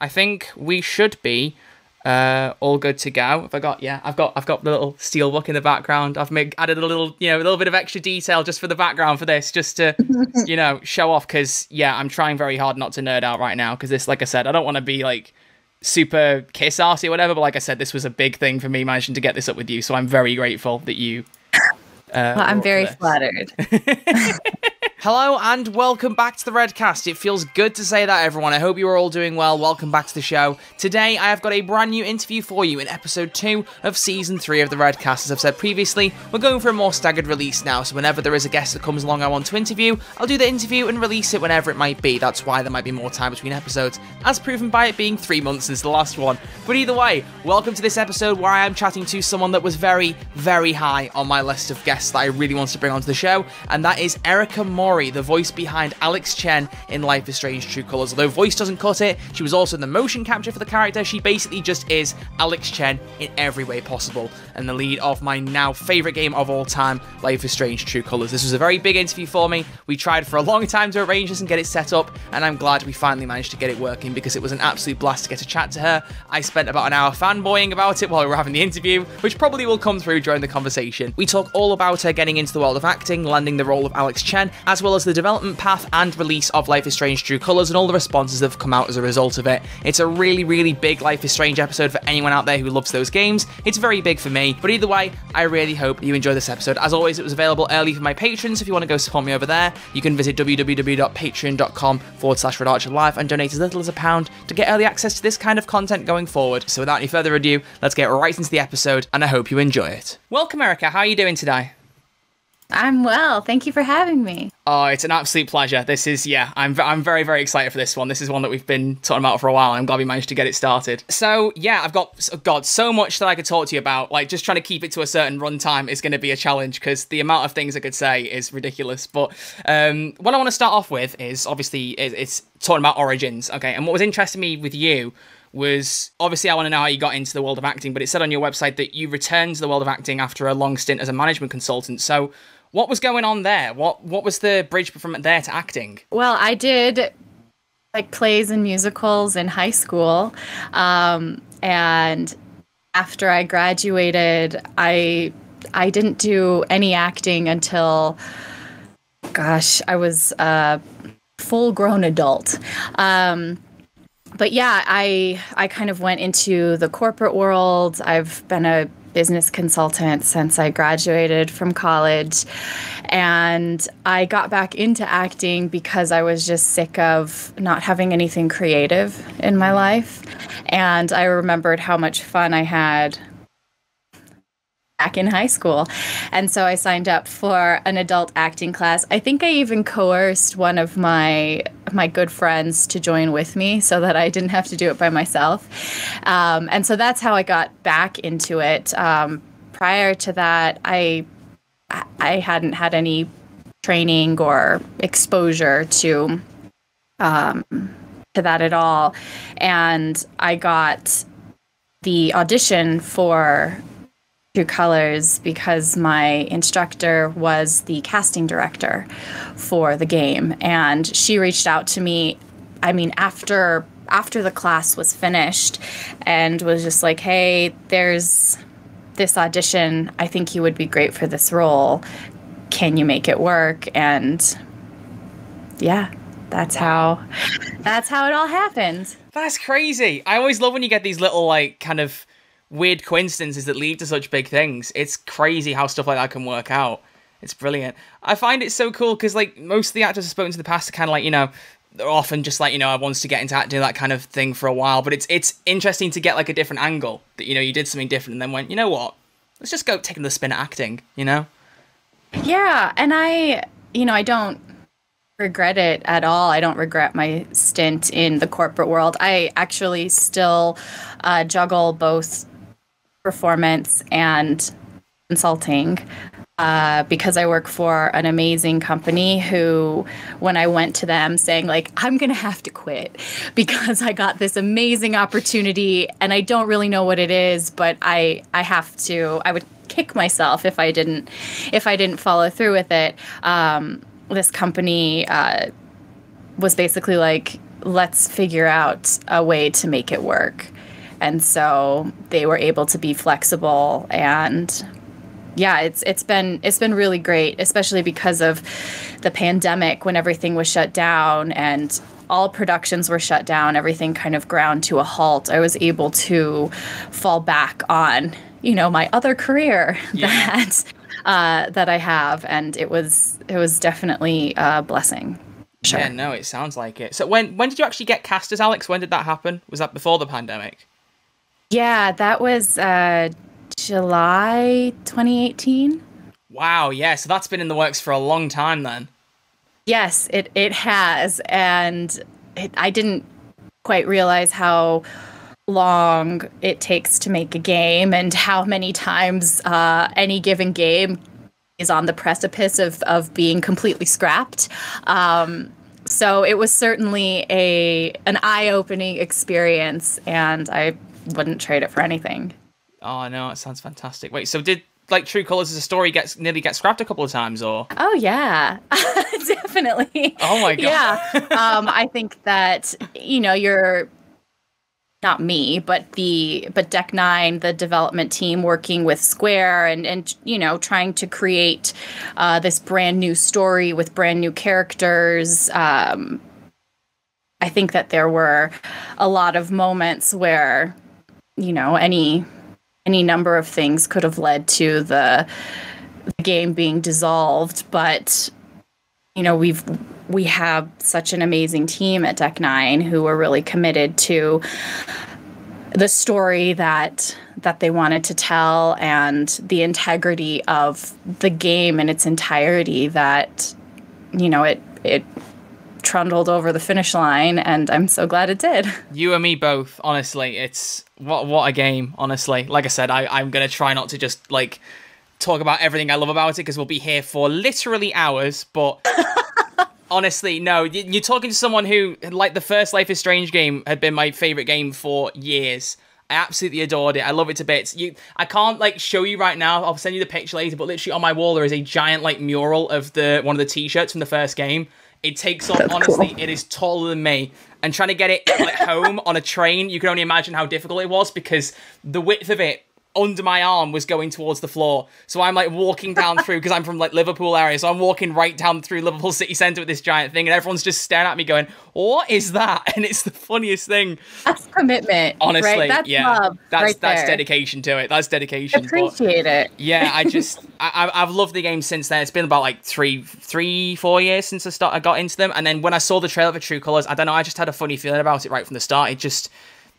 I think we should be all good to go. Have I got? Yeah, I've got the little steelbook in the background. I've added a little, a little bit of extra detail just for the background for this, just to, show off. Because yeah, I'm trying very hard not to nerd out right now. Because this, like I said, I don't want to be like super kiss arsey or whatever. But like I said, this was a big thing for me managing to get this up with you. So I'm very grateful that you. Well, I'm very flattered. Hello and welcome back to the Redcast. It feels good to say that, everyone. I hope you are all doing well. Welcome back to the show. Today, I have got a brand new interview for you in episode 2 of season 3 of the Redcast. As I've said previously, we're going for a more staggered release now, so whenever there is a guest that comes along I want to interview, I'll do the interview and release it whenever it might be. That's why there might be more time between episodes, as proven by it being 3 months since the last one. But either way, welcome to this episode where I am chatting to someone that was very, very high on my list of guests that I really wanted to bring onto the show, and that is Erika Mori, the voice behind Alex Chen in Life is Strange: True Colors. Although voice doesn't cut it, she was also in the motion capture for the character. She basically just is Alex Chen in every way possible, and the lead of my now favourite game of all time, Life is Strange: True Colors. This was a very big interview for me. We tried for a long time to arrange this and get it set up, and I'm glad we finally managed to get it working because it was an absolute blast to get to chat to her. I spent about an hour fanboying about it while we were having the interview, which probably will come through during the conversation. We talk all about her getting into the world of acting, landing the role of Alex Chen, as well as the development path and release of Life is Strange: True Colors and all the responses that have come out as a result of it. It's a really, really big Life is Strange episode for anyone out there who loves those games. It's very big for me, but either way, I really hope you enjoy this episode. As always, it was available early for my patrons. If you want to go support me over there, you can visit www.patreon.com/Red Archer Live and donate as little as £1 to get early access to this kind of content going forward. So without any further ado, let's get right into the episode, and I hope you enjoy it. Welcome, Erika. How are you doing today? I'm well. Thank you for having me. Oh, it's an absolute pleasure. This is, yeah, I'm very, very excited for this one. This is one that we've been talking about for a while, and I'm glad we managed to get it started. So, yeah, I've got, God, so much that I could talk to you about. Like, just trying to keep it to a certain runtime is going to be a challenge because the amount of things I could say is ridiculous. But what I want to start off with is, obviously, it's talking about origins, okay? And what was interesting to me with you was, obviously, I want to know how you got into the world of acting, but it said on your website that you returned to the world of acting after a long stint as a management consultant. So, what was going on there? What was the bridge from there to acting? Well, I did like plays and musicals in high school. And after I graduated, I didn't do any acting until, gosh, I was a full-grown adult. But yeah, I kind of went into the corporate world. I've been a business consultant since I graduated from college, and I got back into acting because I was just sick of not having anything creative in my life, and I remembered how much fun I had back in high school, and so I signed up for an adult acting class. I think I even coerced one of my good friends to join with me so that I didn't have to do it by myself, and so that's how I got back into it. Prior to that, I hadn't had any training or exposure to that at all, and I got the audition for True Colors because my instructor was the casting director for the game, and she reached out to me, I mean, after the class was finished, and was just like, hey, there's this audition, I think you would be great for this role, can you make it work? And yeah, that's how it all happened. That's crazy. I always love when you get these little like kind of weird coincidences that lead to such big things. It's crazy how stuff like that can work out. It's brilliant. I find it so cool because like most of the actors I've spoken to in the past are kind of like, they're often just like, I wanted to get into acting, that kind of thing for a while, but it's interesting to get like a different angle that, you did something different and then went, you know what, let's just go take the spin at acting, Yeah. And I don't regret it at all. I don't regret my stint in the corporate world. I actually still juggle both performance and consulting because I work for an amazing company who, when I went to them saying like, I'm going to have to quit because I got this amazing opportunity and I don't really know what it is, but I would kick myself if I didn't follow through with it. This company was basically like, let's figure out a way to make it work. And so they were able to be flexible, and yeah, it's been really great, especially because of the pandemic when everything was shut down and all productions were shut down, everything kind of ground to a halt. I was able to fall back on, you know, my other career that I have, and it was definitely a blessing. Sure. Yeah, no, it sounds like it. So when did you actually get cast as Alex? When did that happen? Was that before the pandemic? Yeah, that was July 2018. Wow, yeah, so that's been in the works for a long time then. Yes, it has, and I didn't quite realize how long it takes to make a game and how many times any given game is on the precipice of being completely scrapped. So it was certainly an eye-opening experience, and I wouldn't trade it for anything. Oh no, it sounds fantastic. Wait, so did like True Colors as a story nearly get scrapped a couple of times, or? Oh yeah, definitely. Oh my god. Yeah, I think that, you know, you're not me, but Deck Nine, the development team working with Square and you know, trying to create this brand new story with brand new characters. I think that there were a lot of moments where, you know, any number of things could have led to the game being dissolved, but you know, we have such an amazing team at Deck Nine who were really committed to the story that they wanted to tell and the integrity of the game in its entirety, that, you know, it trundled over the finish line, and I'm so glad it did. You and me both, honestly. It's what a game, honestly. Like I said, I'm gonna try not to just like talk about everything I love about it, because we'll be here for literally hours, but honestly, no, you're talking to someone who, like, the first Life is Strange game had been my favorite game for years. I absolutely adored it. I love it to bits. I can't like show you right now. I'll send you the picture later, but literally on my wall there is a giant like mural of one of the t-shirts from the first game. It takes on, honestly, cool. It is taller than me. And trying to get it like, home on a train, you can only imagine how difficult it was, because the width of it under my arm was going towards the floor. So I'm like walking down through, because I'm from like Liverpool area, so I'm walking right down through Liverpool city centre with this giant thing, and everyone's just staring at me going, what is that? And it's the funniest thing. That's commitment. Honestly, right? That's love. That's dedication to it. That's dedication. Appreciate it. Yeah, I've loved the game since then. It's been about like three, 4 years since I got into them. And then when I saw the trailer for True Colors, I don't know, I just had a funny feeling about it right from the start.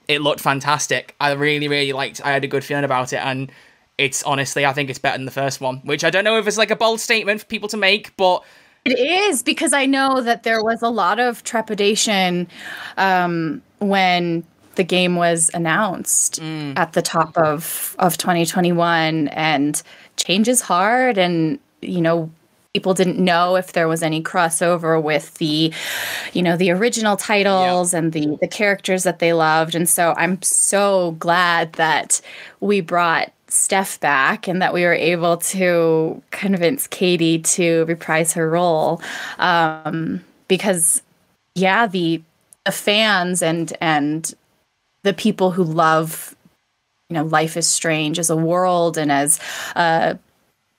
It looked fantastic. I really, really liked it. I had a good feeling about it. And it's honestly, I think it's better than the first one, which I don't know if it's like a bold statement for people to make, but... It is, because I know that there was a lot of trepidation when the game was announced at the top of 2021, and change is hard. And, you know, people didn't know if there was any crossover with the, you know, the original titles and the characters that they loved. And so I'm so glad that we brought Steph back and that we were able to convince Katie to reprise her role. Because, yeah, the fans and the people who love, you know, Life is Strange as a world and as a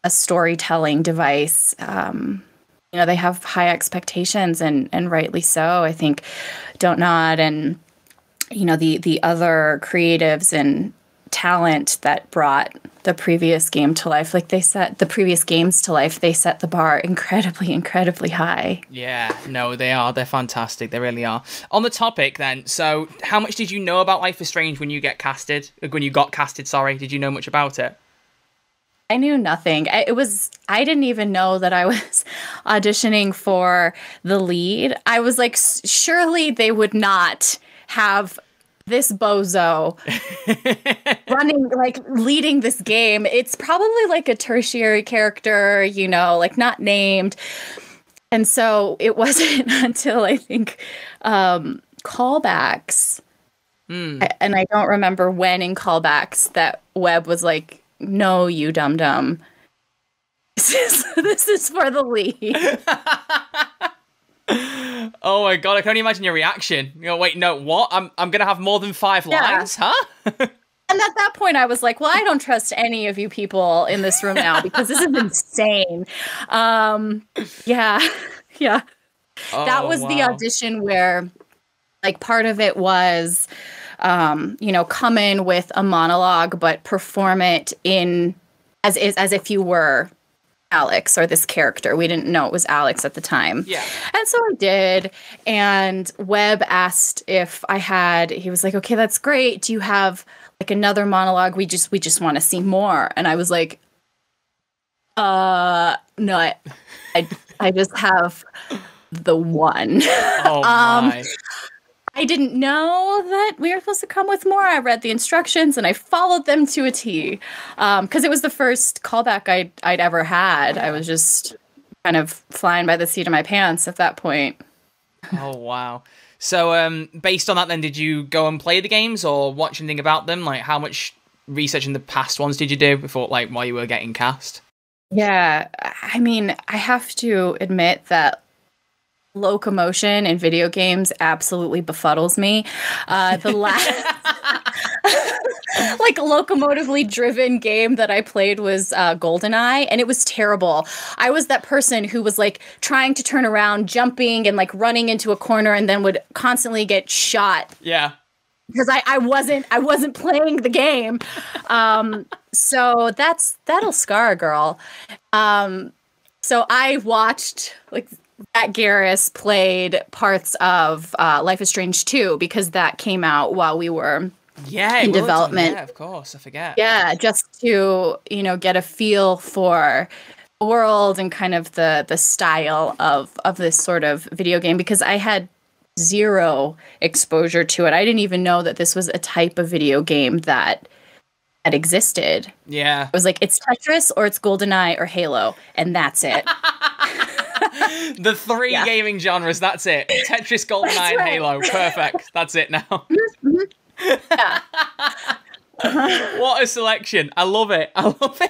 storytelling device, you know, they have high expectations, and rightly so. I think Don't Nod and, you know, the other creatives and talent that brought the previous game to life, like they set the previous games to life, they set the bar incredibly high. Yeah, no, they are. They're fantastic. They really are. On the topic then, so how much did you know about Life is Strange when you got casted, sorry? Did you know much about it? I knew nothing. I didn't even know that I was auditioning for the lead. I was like, surely they would not have this bozo running, like leading this game. It's probably like a tertiary character, you know, like not named. And so it wasn't until I think callbacks. And I don't remember when in callbacks that Webb was like, no, you dum-dum. This is for the lead. Oh my god, I can only imagine your reaction. You know, wait, no, what? I'm gonna have more than 5 lines, huh? And at that point, I was like, well, I don't trust any of you people in this room now because this is insane. Yeah. Oh, that was the audition where, like, part of it was, you know, come in with a monologue, but perform it in as if you were Alex or this character. We didn't know it was Alex at the time. Yeah. And so I did. And Webb asked if I had, he was like, okay, that's great. Do you have like another monologue? We just want to see more. And I was like, no, I just have the one. Oh, my. I didn't know that we were supposed to come with more. I read the instructions and I followed them to a T. Because it was the first callback I'd ever had. I was just kind of flying by the seat of my pants at that point. Oh, wow. So based on that, then, did you go and play the games or watch anything about them? Like, how much research in the past ones did you do before, like, while you were getting cast? Yeah, I mean, I have to admit that locomotion in video games absolutely befuddles me. The last like locomotively driven game that I played was Goldeneye, and it was terrible. I was that person who was like trying to turn around, jumping and like running into a corner, and then would constantly get shot. Yeah. Because I wasn't playing the game. So that'll scar a girl. So I watched like Zach Garris played parts of Life is Strange 2 because that came out while we were in development. Yeah, of course, I forget. Yeah, just to, you know, get a feel for the world and kind of the style of this sort of video game, because I had zero exposure to it. I didn't even know that this was a type of video game that existed. Yeah. It was like, it's Tetris or it's Goldeneye or Halo, and that's it. The three gaming genres, that's it. Tetris, Goldeneye, and Halo. Perfect. That's it now. Yeah. What a selection. I love it. I love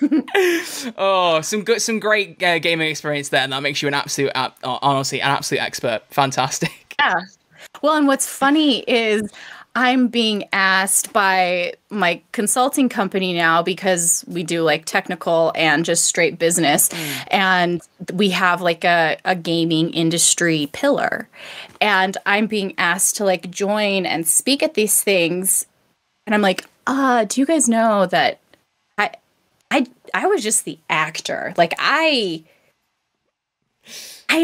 it. Oh, some great gaming experience there, and that makes you an absolute, honestly, an absolute expert. Fantastic. Yeah. Well, and what's funny is I'm being asked by my consulting company now, because we do like technical and just straight business. Mm. And we have like a gaming industry pillar. And I'm being asked to like join and speak at these things. And I'm like, do you guys know that I was just the actor? Like I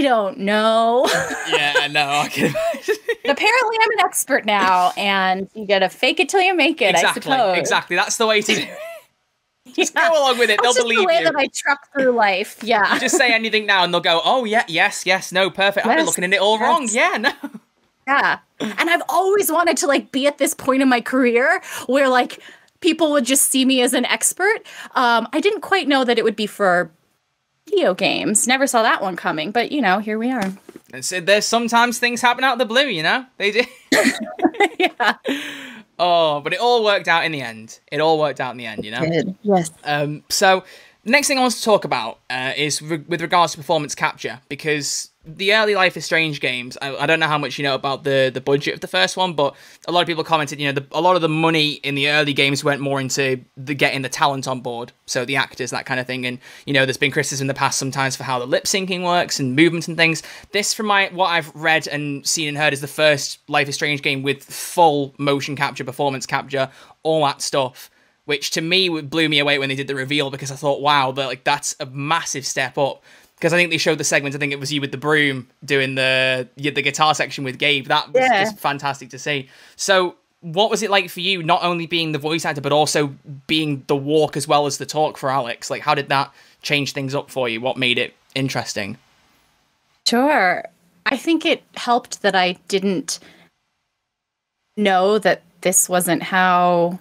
don't know. Yeah, no, I can imagine. Apparently, I'm an expert now, and you gotta fake it till you make it. Exactly, I suppose. Exactly. That's the way to do it. Just go along with it. They'll believe you. That's the way that I truck through life. Yeah. You just say anything now, and they'll go, "Oh yeah, yes, no, perfect." I've been looking at it all wrong. Yeah, no. Yeah, and I've always wanted to like be at this point in my career where like people would just see me as an expert. I didn't quite know that it would be for video games. Never saw that one coming, but you know, here we are. And so there's sometimes things happen out of the blue, you know? They do. Yeah. Oh, but it all worked out in the end. It all worked out in the end, you know? It did. Yes. So next thing I want to talk about is with regards to performance capture, because the early Life is Strange games, I don't know how much you know about the budget of the first one, but a lot of people commented, you know, a lot of the money in the early games went more into getting the talent on board, so the actors, that kind of thing. And, you know, there's been criticism in the past sometimes for how the lip-syncing works and movements and things. This, from what I've read and seen and heard, is the first Life is Strange game with full motion capture, performance capture, all that stuff, which to me blew me away when they did the reveal, because I thought, wow, like that's a massive step up. Because I think they showed the segments. I think it was you with the broom doing the guitar section with Gabe. That was just fantastic to see. So what was it like for you, not only being the voice actor, but also being the walk as well as the talk for Alex? Like, how did that change things up for you? What made it interesting? Sure. I think it helped that I didn't know that this wasn't how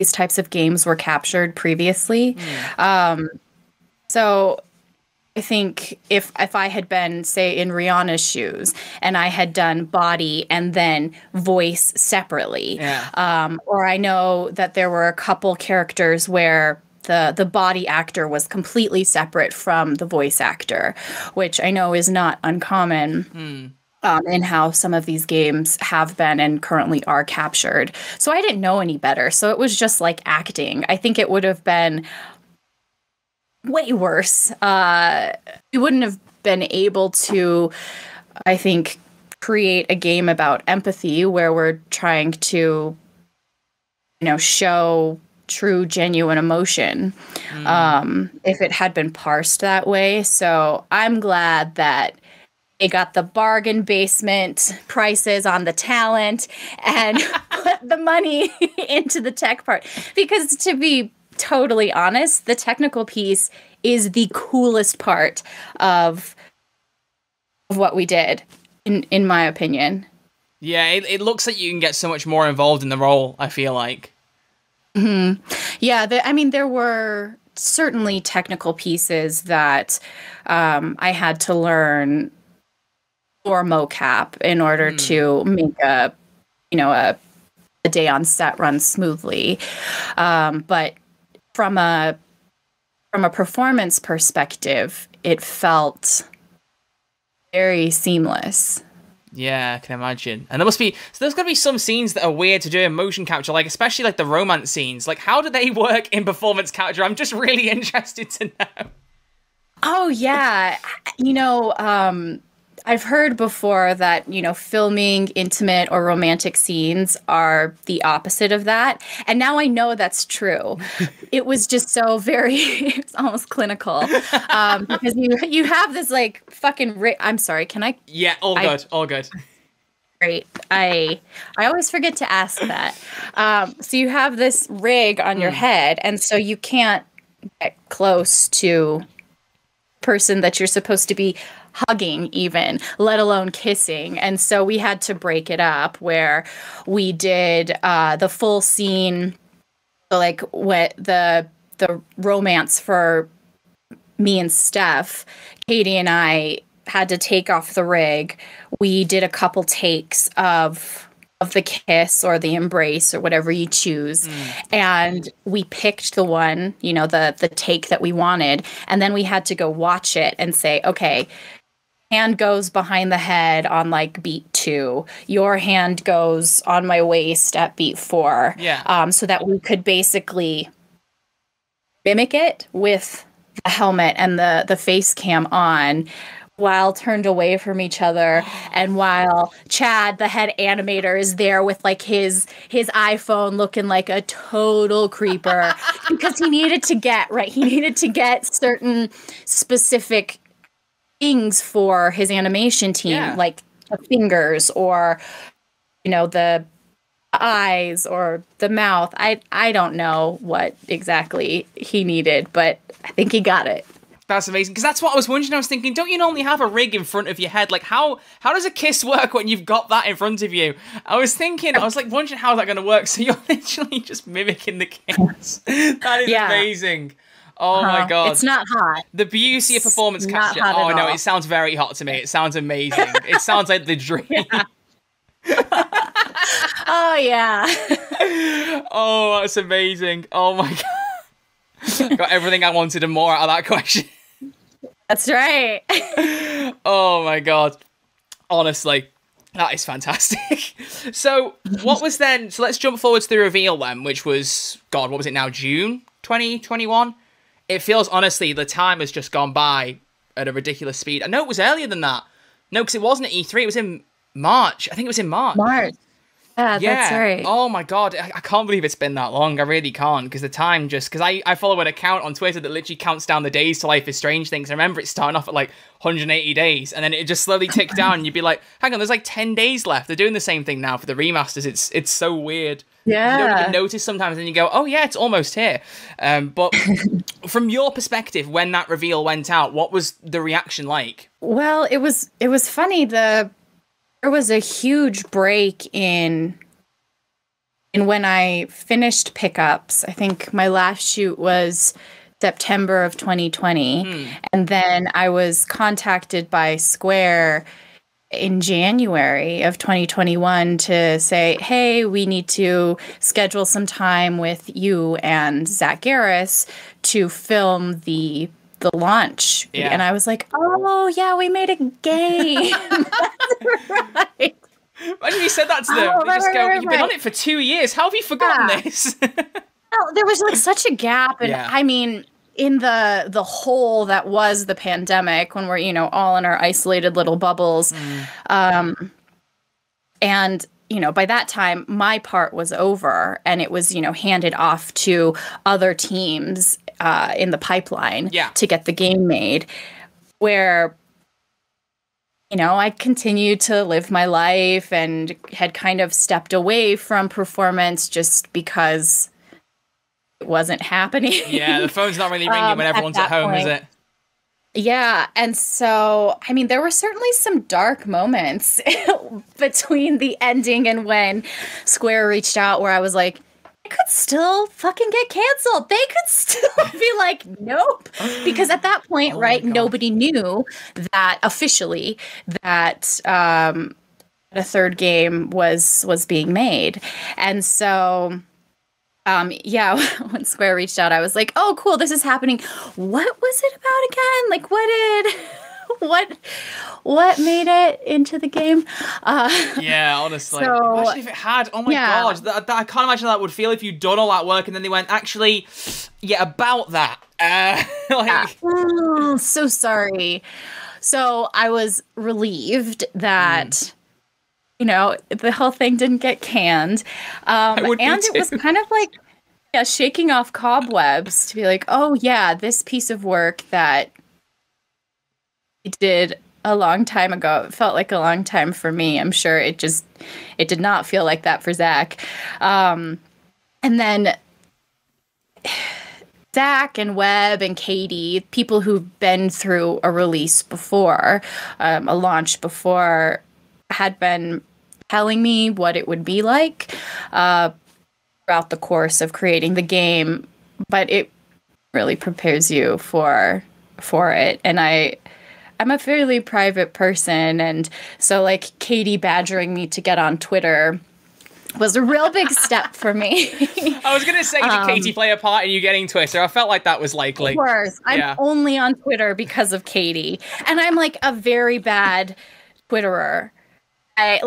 these types of games were captured previously. Mm. So I think if I had been, say, in Rihanna's shoes and I had done body and then voice separately, or I know that there were a couple characters where the body actor was completely separate from the voice actor, which I know is not uncommon. Mm. In how some of these games have been and currently are captured. So I didn't know any better. So it was just like acting. I think it would have been way worse. We wouldn't have been able to, I think, create a game about empathy where we're trying to, you know, show true, genuine emotion if it had been parsed that way. So I'm glad that they got the bargain basement prices on the talent and put the money into the tech part. Because to be totally honest, the technical piece is the coolest part of what we did, in my opinion. Yeah, it looks like you can get so much more involved in the role, I feel like. Mm-hmm. Yeah, I mean, there were certainly technical pieces that I had to learn or mocap in order to make a, you know, a day on set run smoothly. But from a performance perspective, it felt very seamless. Yeah, I can imagine. And there must be, so there's got to be some scenes that are weird to do in motion capture, like especially like the romance scenes. Like, how do they work in performance capture? I'm just really interested to know. Oh yeah, you know, I've heard before that, you know, filming intimate or romantic scenes are the opposite of that. And now I know that's true. It was just so very, it's almost clinical. Because you have this like fucking, I'm sorry, can I? Yeah, all good. Great. I always forget to ask that. So you have this rig on your head, and so you can't get close to the person that you're supposed to be hugging even, let alone kissing. And so we had to break it up where we did the full scene, like what the romance for me and Steph, Katie and I had to take off the rig. We did a couple takes of the kiss or the embrace or whatever you choose. And we picked the one, you know, the take that we wanted. And then we had to go watch it and say, okay, hand goes behind the head on like beat 2. Your hand goes on my waist at beat 4. Yeah. So that we could basically mimic it with the helmet and the face cam on, while turned away from each other, and while Chad, the head animator, is there with like his iPhone looking like a total creeper because he needed to get certain specific things for his animation team, like the fingers or, you know, the eyes or the mouth. I don't know what exactly he needed, but I think he got it. That's amazing, because that's what I was wondering. I was thinking, don't you normally have a rig in front of your head? Like, how does a kiss work when you've got that in front of you? I was wondering how's that going to work? So you're literally just mimicking the kiss. That is amazing. Oh my god, it's not hot. The beauty of performance capture. Oh no, it sounds very hot to me. It sounds amazing. It sounds like the dream. Yeah. Oh yeah. Oh, that's amazing. Oh my god, got everything I wanted and more out of that question. That's right. Oh my god, honestly, that is fantastic. So what was then, so let's jump forward to the reveal then, which was, god, what was it now, June 2021? It feels, honestly, the time has just gone by at a ridiculous speed. I know it was earlier than that. No, because it wasn't at E3, it was in March. I think it was in March. Yeah, that's right. Oh my god, I can't believe it's been that long. I really can't, because the time just, because I follow an account on Twitter that literally counts down the days to Life is Strange things. I remember it starting off at like 180 days, and then it just slowly ticked down, and you'd be like, hang on, there's like 10 days left. They're doing the same thing now for the remasters. It's so weird. Yeah. You don't even notice sometimes, and you go, oh yeah, it's almost here. But from your perspective, when that reveal went out, what was the reaction like? Well, it was funny. There was a huge break in when I finished pickups. I think my last shoot was September of 2020. And then I was contacted by Square in January of 2021 to say, hey, we need to schedule some time with you and Zach Garris to film the launch. Yeah. And I was like, oh, yeah, we made a game. That's right. Imagine you said that to them. They just go, you've been on it for 2 years. How have you forgotten this? Well, there was like such a gap. And I mean, in the hole that was the pandemic, when we're, you know, all in our isolated little bubbles. And, you know, by that time, my part was over and it was, you know, handed off to other teams in the pipeline to get the game made, where, you know, I continued to live my life and had kind of stepped away from performance just because it wasn't happening. Yeah, the phone's not really ringing when everyone's at home, is it? Yeah, and so, I mean, there were certainly some dark moments between the ending and when Square reached out, where I was like, it could still fucking get canceled. They could still be like, nope. Because at that point, nobody knew that officially that a third game was being made. And so... when Square reached out, I was like, oh, cool, this is happening. What was it about again? Like, what made it into the game? Yeah, honestly. So, imagine if it had. Oh, my God. I can't imagine how that would feel if you'd done all that work and then they went, actually, yeah, about that. So sorry. So I was relieved that... you know, the whole thing didn't get canned. And it was kind of like shaking off cobwebs to be like, oh, yeah, this piece of work that I did a long time ago, it felt like a long time for me. I'm sure it did not feel like that for Zach. And then Zach and Webb and Katie, people who've been through a release before, a launch before, had been telling me what it would be like throughout the course of creating the game, but it really prepares you for it. And I'm a fairly private person, and so like Katie badgering me to get on Twitter was a real big step for me. I was gonna say, did Katie play a part in you getting Twitter? I felt like that was likely. Of course, I'm only on Twitter because of Katie, and I'm like a very bad Twitterer. I'm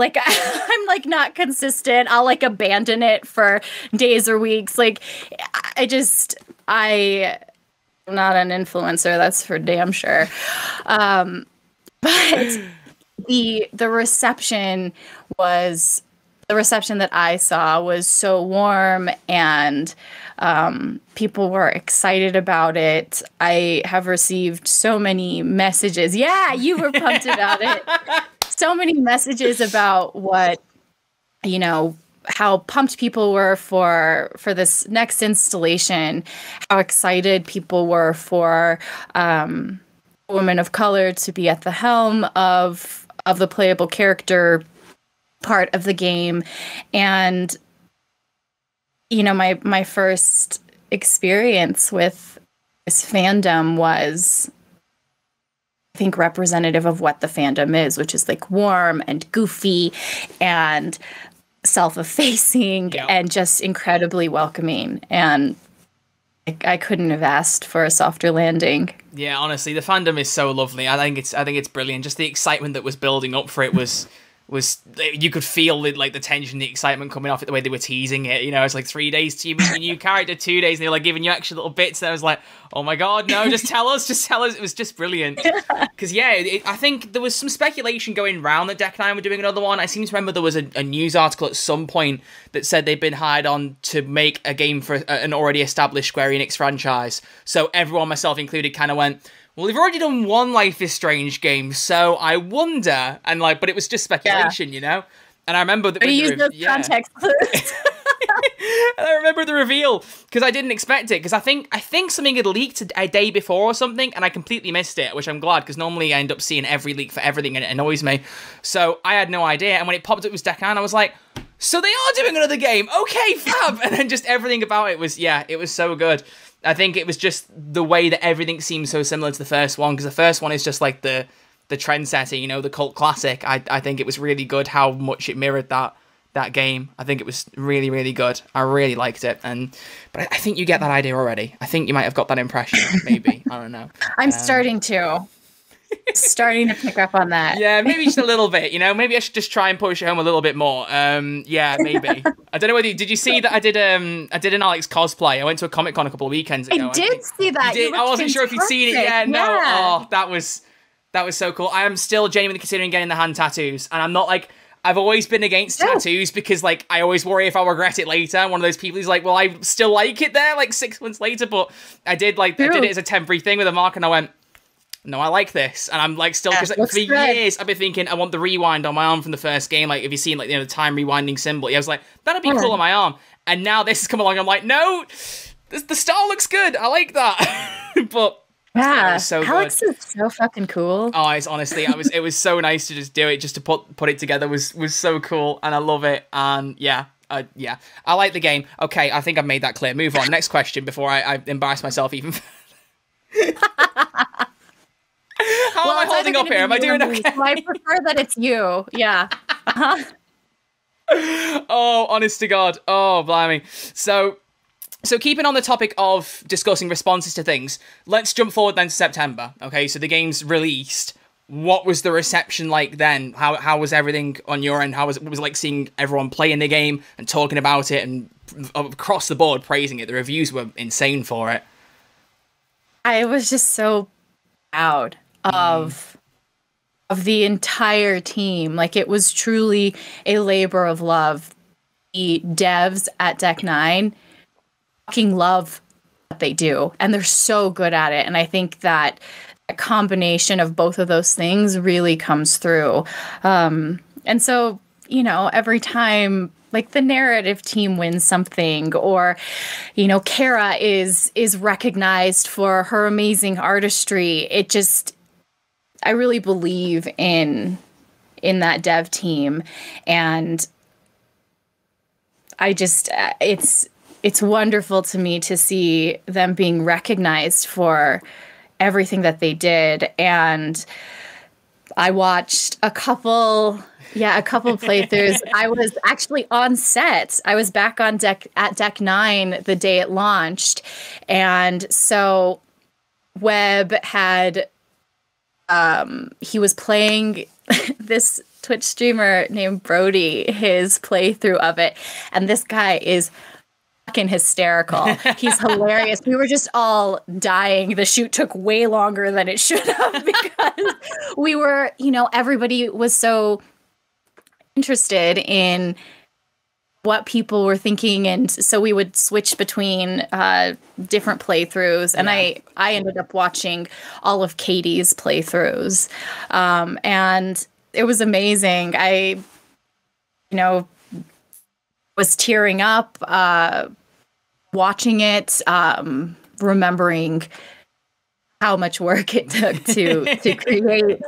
like not consistent. I'll like abandon it for days or weeks. Like I'm not an influencer. That's for damn sure. But the reception that I saw was so warm, and people were excited about it. I have received so many messages. Yeah, you were pumped about it. So many messages about what, you know, how pumped people were for this next installation, how excited people were for women of color to be at the helm of the playable character part of the game. And, you know, my first experience with this fandom was, I think, representative of what the fandom is, which is like warm and goofy and self-effacing and just incredibly welcoming. And I couldn't have asked for a softer landing. Yeah, honestly, the fandom is so lovely. I think it's brilliant. Just the excitement that was building up for it was you could feel it, like the tension, the excitement coming off it, the way they were teasing it. You know, it's like 3 days to you meet your new character, 2 days, and they were like giving you extra little bits. And I was like, oh my God, no, just tell us, just tell us. It was just brilliant. Because, I think there was some speculation going around that Deck Nine were doing another one. I seem to remember there was a news article at some point that said they'd been hired on to make a game for an already established Square Enix franchise. So everyone, myself included, kind of went, well, they've already done one Life is Strange game, so I wonder. And like, but it was just speculation, you know? And I remember that we used those context clues. And I remember the reveal, because I didn't expect it, because I think something had leaked a day before or something, and I completely missed it, which I'm glad, because normally I end up seeing every leak for everything and it annoys me. So I had no idea, and when it popped up, it was Deck Nine, I was like, so they are doing another game, okay, fab! And then just everything about it was, it was so good. I think it was just the way that everything seems so similar to the first one, because the first one is just like the the trendsetter, you know, the cult classic. I think it was really good how much it mirrored that game. I think it was really, really good. I really liked it. But I think you get that idea already. I think you might have got that impression, maybe. I don't know. I'm starting to pick up on that. Yeah, maybe just a little bit, you know. Maybe I should just try and push it home a little bit more. Yeah, maybe. I don't know whether did you see that I did an Alex cosplay. I went to a Comic Con a couple of weekends ago. I did see that. I wasn't sure if you'd seen it yet. No. Yeah. Oh, that was so cool. I am still genuinely considering getting the hand tattoos, and I'm not like, I've always been against tattoos because, like, I always worry if I'll regret it later. I'm one of those people who's like, well, I still like it there, like, 6 months later, but I did it as a temporary thing with a mark, and I went, no, I like this. And I'm like, still, because like, for years I've been thinking I want the rewind on my arm from the first game. Like, if you've seen, like, you know, the time rewinding symbol, I was like, that'd be cool on my arm. And now this has come along. I'm like, no, the star looks good. I like that. But yeah, so Alex is so fucking cool. Oh, it's honestly, it was so nice to just do it, just to put it together was so cool, and I love it. And yeah, I like the game. Okay, I think I've made that clear. Move on. Next question before I embarrass myself even. How am I holding up here? Am I doing okay? Well, I prefer that it's you. Yeah. Oh, honest to God. Oh, blimey. So keeping on the topic of discussing responses to things, let's jump forward then to September. Okay, so the game's released. What was the reception like then? How was everything on your end? What was it like seeing everyone playing the game and talking about it and across the board praising it? The reviews were insane for it. I was just so proud of the entire team. Like, it was truly a labor of love. The devs at Deck Nine love what they do, and they're so good at it, and I think that a combination of both of those things really comes through, and so, you know, every time, like, the narrative team wins something, or, you know, Kara is recognized for her amazing artistry, it just, I really believe in that dev team, and I just, it's wonderful to me to see them being recognized for everything that they did. And I watched a couple playthroughs. I was actually on set. I was back on at Deck Nine the day it launched. And so Webb had, he was playing this Twitch streamer named Brody, his playthrough of it. And this guy is fucking hysterical. He's hilarious. We were just all dying. The shoot took way longer than it should have because we were, you know, everybody was so interested in what people were thinking, and so we would switch between different playthroughs, and I ended up watching all of Katie's playthroughs, and it was amazing. I, you know, was tearing up watching it, remembering how much work it took to create.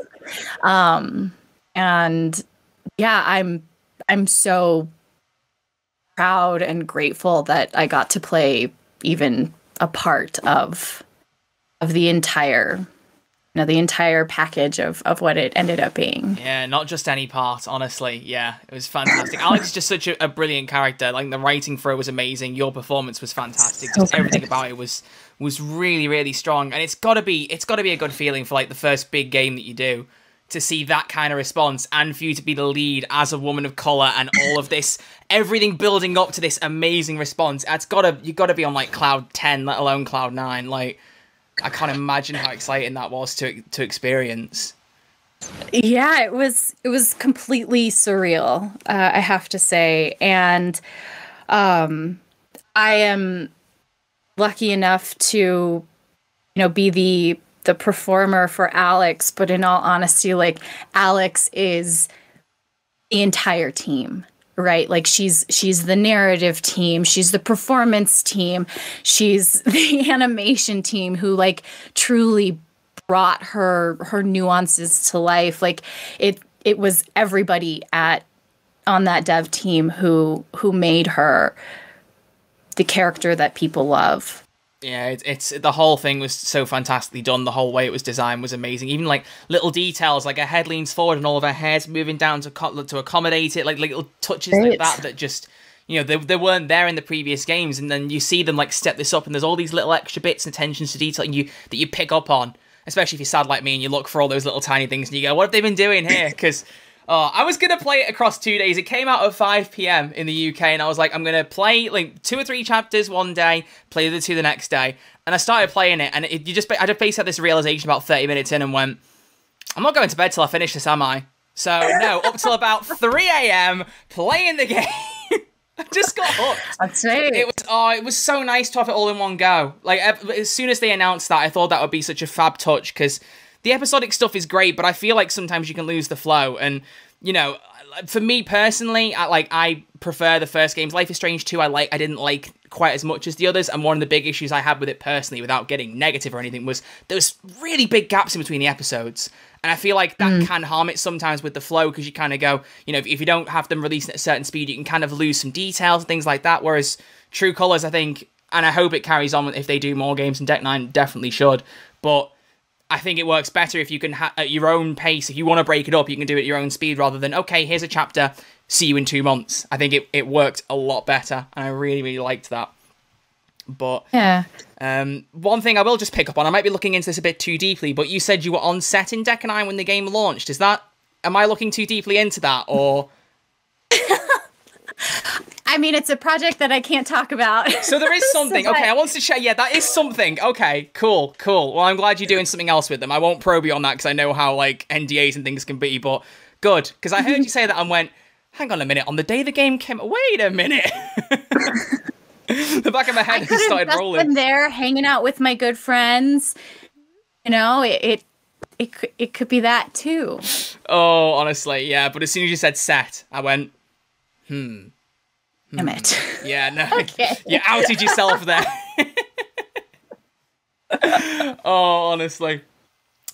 And yeah, I'm so proud and grateful that I got to play even a part of the entire, you know, the entire package of what it ended up being. Yeah, not just any part, honestly. Yeah, it was fantastic. Alex is just such a brilliant character. Like, the writing for it was amazing. Your performance was fantastic. So just everything about it was really, really strong. And it's gotta be a good feeling for, like, the first big game that you do to see that kind of response, and for you to be the lead as a woman of color, and all of this, everything building up to this amazing response. You've gotta be on, like, cloud 10, let alone cloud 9. Like, I can't imagine how exciting that was to experience. Yeah, it was completely surreal, I have to say. And I am lucky enough to, you know, be the performer for Alex, but in all honesty, like, Alex is the entire team, right? Like, she's the narrative team, she's the performance team, she's the animation team, who, like, truly brought her nuances to life. Like, it was everybody on that dev team who made her the character that people love. Yeah, it's the whole thing was so fantastically done. The whole way it was designed was amazing. Even like little details, like her head leans forward and all of her hair's moving down to accommodate it. Like little touches like that just, you know, they weren't there in the previous games. And then you see them like step this up, and there's all these little extra bits and attentions to detail that you pick up on. Especially if you're sad like me and you look for all those little tiny things and you go, what have they been doing here? Because I was going to play it across 2 days. It came out at 5 p.m. in the UK, and I was like, I'm going to play like 2 or 3 chapters one day, play the other 2 the next day. And I started playing it, and I just basically had this realization about 30 minutes in and went, I'm not going to bed till I finish this, am I? So no, up till about 3 a.m. playing the game. I just got hooked. I'd say it was so nice to have it all in one go. Like as soon as they announced that, I thought that would be such a fab touch, because the episodic stuff is great, but I feel like sometimes you can lose the flow. And you know, for me personally, I prefer the first games. Life is Strange 2, I didn't like quite as much as the others. And one of the big issues I had with it personally, without getting negative or anything, was there was really big gaps in between the episodes. And I feel like that can harm it sometimes with the flow, because you kind of go, you know, if you don't have them released at a certain speed, you can kind of lose some details and things like that. Whereas True Colors, I think, and I hope it carries on if they do more games, and Deck Nine definitely should, but I think it works better if you can, at your own pace, if you want to break it up, you can do it at your own speed, rather than, okay, here's a chapter, see you in 2 months. I think it worked a lot better, and I really, really liked that. But yeah, one thing I will just pick up on, I might be looking into this a bit too deeply, but you said you were on set in Deck Nine when the game launched. Is that, am I looking too deeply into that, or? I mean, it's a project that I can't talk about. So there is something. Okay, I want to share. Yeah, that is something. Okay, cool, cool. Well, I'm glad you're doing something else with them. I won't probe you on that, because I know how like NDAs and things can be, but good. Because I heard you say that and went, hang on a minute, on the day the game came, wait a minute. The back of my head has started rolling. I've been there hanging out with my good friends. You know, it could be that too. Oh, honestly, yeah. But as soon as you said set, I went, damn it. Yeah, no. Okay. You outed yourself there. Oh, honestly.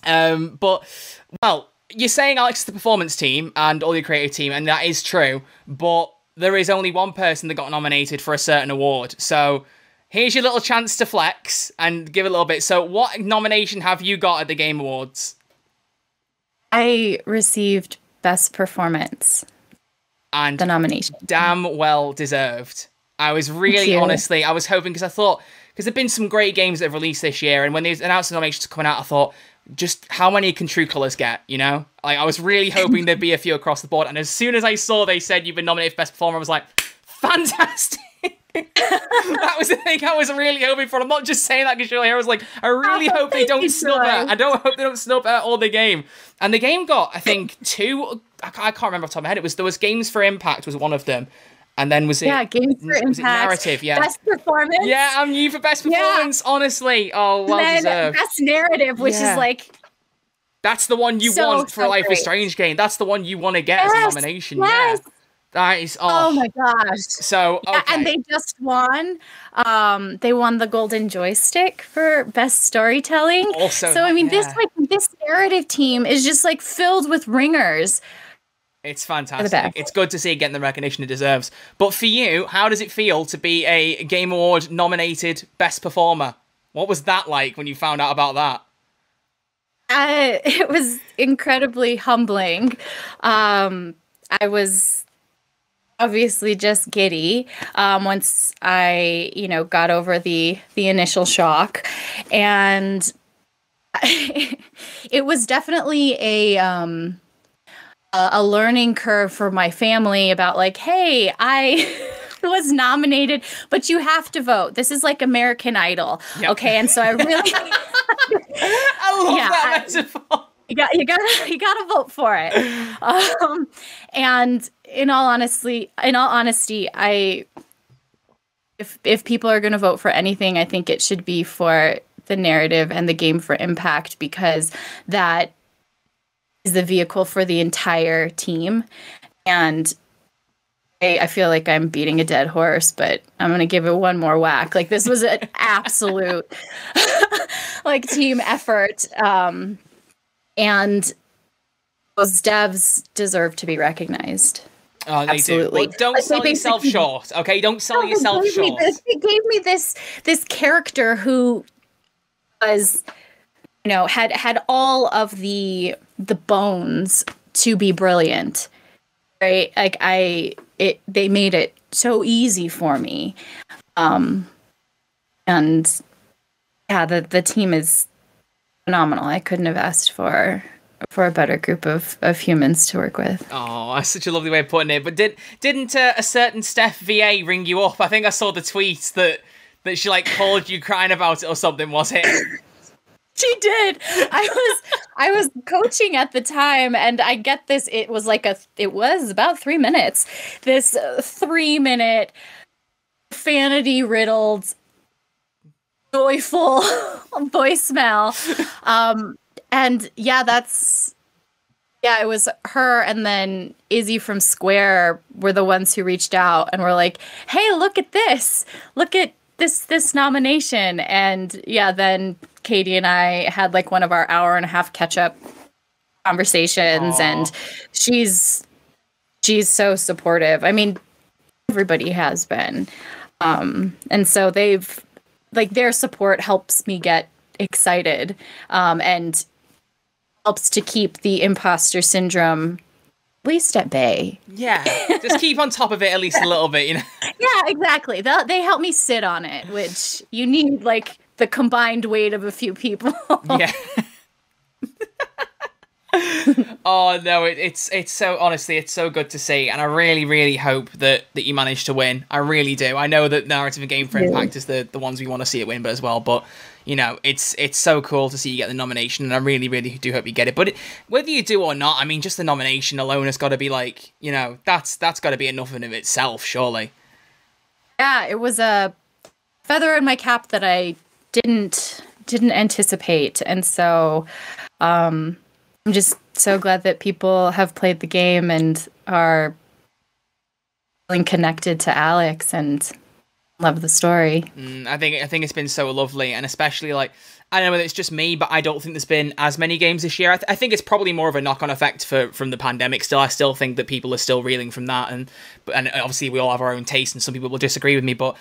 But, well, you're saying, Alex, the performance team and all your creative team, and that is true, but there is only one person that got nominated for a certain award. So here's your little chance to flex and give a little bit. So what nomination have you got at the Game Awards? I received Best Performance. And the nomination. Damn well deserved. I was really, honestly, I was hoping, because I thought, because there've been some great games that have released this year, and when they announced the nominations coming out, I thought, just how many can True Colors get, you know? Like, I was really hoping there'd be a few across the board, and as soon as I saw they said you've been nominated for Best Performer, I was like, fantastic! That was the thing I was really hoping for. I'm not just saying that because you're here. I was like, I really hope they don't snub her. I don't hope they don't snub her or the game. And the game got, I think, 2. I can't remember off the top of my head. It was, there was Games for Impact was one of them, and then was it? Yeah, Games for Impact. Was it narrative? Yeah, Best Performance. Yeah, I'm you for Best Performance. Yeah. Honestly, oh, well and then deserved. Best Narrative, which is like. That's the one you want for Life is Strange game. That's the one you want to get as a nomination. Yes. Yeah. That is oh my gosh. So okay. Yeah, and they just won. They won the Golden Joystick for Best Storytelling. Also, so I mean this narrative team is just like filled with ringers. It's fantastic. It's good to see it getting the recognition it deserves. But for you, how does it feel to be a Game Award nominated Best Performer? What was that like when you found out about that? It was incredibly humbling. I was obviously just giddy once I, you know, got over the initial shock. And it was definitely a learning curve for my family about like, hey, I was nominated, but you have to vote. This is like American Idol. Yep. Okay. And so I really I love that metaphor. You gotta vote for it. And in all honesty, if people are gonna vote for anything, I think it should be for the narrative and the Game for Impact, because that is the vehicle for the entire team. And I feel like I'm beating a dead horse, but I'm gonna give it one more whack. Like this was an absolute like team effort. And those devs deserve to be recognized. Oh, they absolutely. Do. Well, don't sell yourself short, okay? Don't sell yourself short. It gave me this character who was, you know, had all of the bones to be brilliant, right? Like they made it so easy for me, and yeah, the team is phenomenal. I couldn't have asked for a better group of humans to work with. Oh, that's such a lovely way of putting it. But didn't a certain Steph VA ring you up? I think I saw the tweets that she like called you crying about it or something, was it? She did. I was coaching at the time, and I get this. It was about 3 minutes. This 3-minute profanity riddled, joyful voicemail. And yeah, it was her, and then Izzy from Square were the ones who reached out and were like, "Hey, look at this! Look at this nomination!" And yeah, then Katie and I had like one of our hour-and-a-half catch-up conversations. Aww. And she's so supportive. I mean, everybody has been, and so they've like their support helps me get excited, and helps to keep the imposter syndrome at least at bay. Yeah, just keep on top of it at least a little bit, you know? Yeah, exactly. They help me sit on it, which you need like the combined weight of a few people. Yeah. Oh no, it's so, honestly, it's so good to see, and I really, really hope that you manage to win. I really do. I know that Narrative and Game for Impact is the ones we want to see it win, but as well, but you know, it's so cool to see you get the nomination, and I really, really do hope you get it. But whether you do or not, I mean, just the nomination alone has got to be like, you know, that's got to be enough in of itself, surely. Yeah, it was a feather in my cap that I didn't anticipate, and so I'm just so glad that people have played the game and are feeling connected to Alex and love the story. I think it's been so lovely, and especially like, I don't know whether it's just me, but I don't think there's been as many games this year. I think it's probably more of a knock-on effect from the pandemic. Still, I still think that people are still reeling from that, and obviously we all have our own taste, and some people will disagree with me. But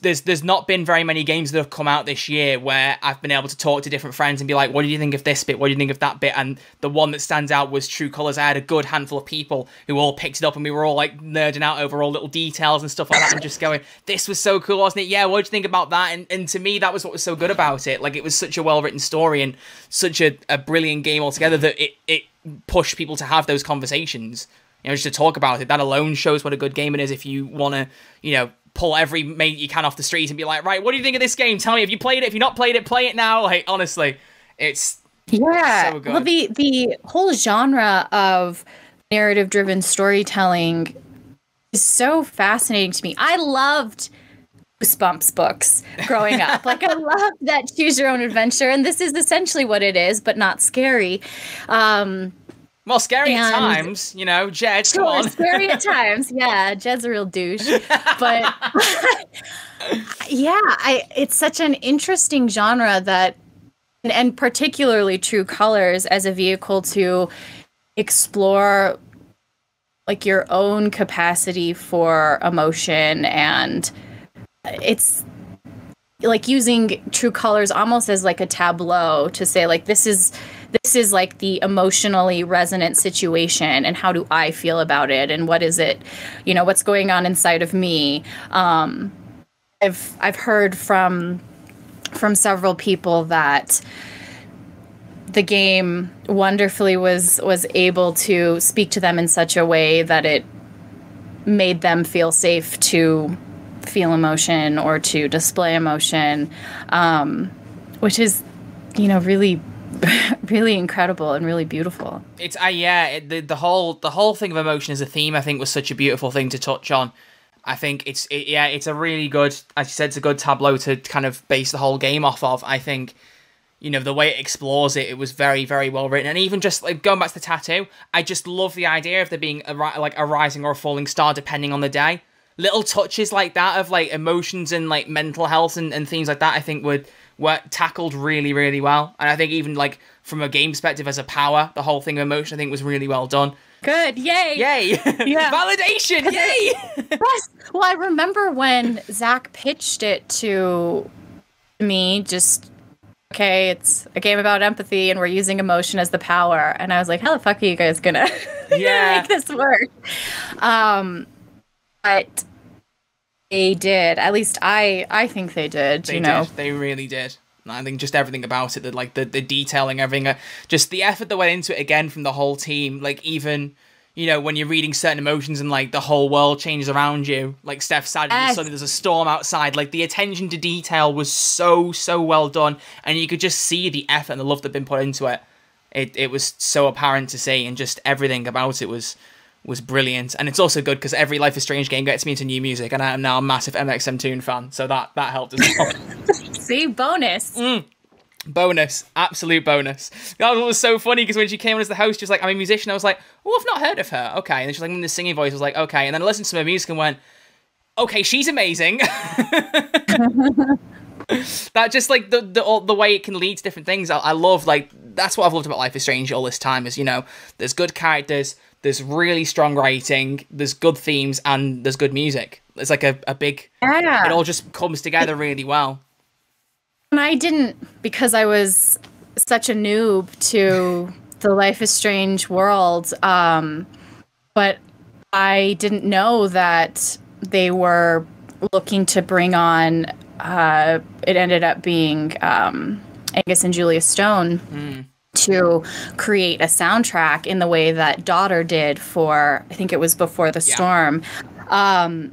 there's not been very many games that have come out this year where I've been able to talk to different friends and be like, what do you think of this bit? What do you think of that bit? And the one that stands out was True Colors. I had a good handful of people who all picked it up, and we were all like nerding out over all little details and stuff like that, and just going, this was so cool, wasn't it? Yeah, what do you think about that? And to me, that was what was so good about it. Like, it was such a well-written story and such a brilliant game altogether that it pushed people to have those conversations, you know, just to talk about it. That alone shows what a good game it is. If you want to, you know, pull every mate you can off the street and be like, right, what do you think of this game? Tell me, if you played it, if you've not played it, play it now. Like, honestly, it's so good. Well, the whole genre of narrative-driven storytelling is so fascinating to me. I loved Goosebumps books growing up. Like, I love that choose your own adventure, and this is essentially what it is, but not scary. Well, scary at times, you know, Jed. Sure, come on. Scary at times. Yeah, Jed's a real douche. But yeah, it's such an interesting genre that, and particularly True Colors as a vehicle to explore like your own capacity for emotion, and it's like using True Colors almost as like a tableau to say like, this is like the emotionally resonant situation, and how do I feel about it, and what is it, you know, what's going on inside of me. I've heard from several people that the game wonderfully was able to speak to them in such a way that it made them feel safe to feel emotion or to display emotion, which is, you know, really, really incredible and really beautiful. It's the whole thing of emotion as a theme, I think, was such a beautiful thing to touch on. I think it's a really good, as you said, it's a good tableau to kind of base the whole game off of. I think, you know, the way it explores it was very, very well written. And even just like going back to the tattoo, I just love the idea of there being a rising or a falling star depending on the day. Little touches like that of like emotions and like mental health and things like that, I think were tackled really, really well. And I think even like from a game perspective as a power, the whole thing of emotion, I think was really well done. Good. Yay. Yay. Yeah. Validation. Yay. Yes. Well, I remember when Zach pitched it to me, just, okay, it's a game about empathy and we're using emotion as the power. And I was like, how the fuck are you guys going to make this work? But they did. At least I think they did. They did. They really did. I think just everything about it, the detailing, everything, just the effort that went into it again from the whole team. Like even, you know, when you're reading certain emotions and like the whole world changes around you, like Steph saddened, suddenly there's a storm outside. Like the attention to detail was so well done, and you could just see the effort and the love that had been put into it. It was so apparent to see, and just everything about it was brilliant. And it's also good because every Life is Strange game gets me into new music, and I am now a massive MXM-Toon fan, so that helped as well. See, bonus. Bonus. Absolute bonus. That was so funny because when she came on as the host, she was like, I'm a musician. I was like, oh, I've not heard of her. Okay. And then she's like, in the singing voice, I was like, okay. And then I listened to her music and went, okay, she's amazing. That just like the way it can lead to different things. I love, like, that's what I've loved about Life is Strange all this time is, you know, there's good characters, there's really strong writing, there's good themes, and there's good music. It's like a big, it all just comes together really well. And I didn't, because I was such a noob to the Life is Strange world, but I didn't know that they were looking to bring on, it ended up being Angus and Julia Stone to create a soundtrack in the way that Daughter did for, I think it was Before the Storm. And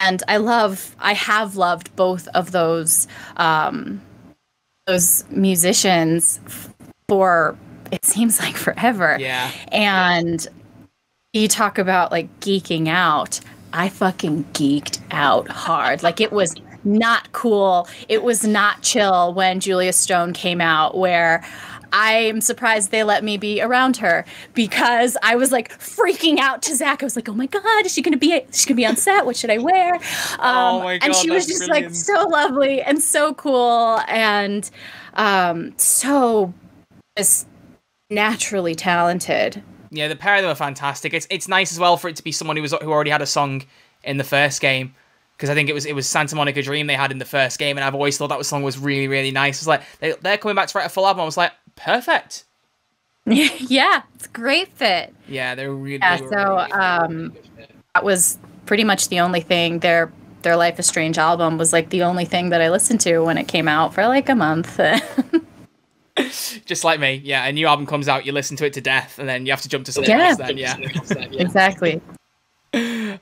I have loved both of those musicians for, it seems like, forever. Yeah. And you talk about like geeking out. I fucking geeked out hard. Like it was not cool. It was not chill when Julia Stone came out, where I'm surprised they let me be around her, because I was like freaking out to Zach. I was like, oh my God, is she going to be, on set? What should I wear? Oh my God, and she was just brilliant. Like so lovely and so cool and so just naturally talented. Yeah, the pair of them are fantastic. It's nice as well for it to be someone who already had a song in the first game. Because I think it was Santa Monica Dream they had in the first game, and I've always thought that song was really, really nice. It's like they're coming back to write a full album. I was like, perfect. Yeah, it's a great fit. Yeah, they're really. Yeah, so really, really that was pretty much the only thing. Their Life is Strange album was like the only thing that I listened to when it came out for like a month. Just like me, yeah. A new album comes out, you listen to it to death, and then you have to jump to something else. Then, yeah. Exactly.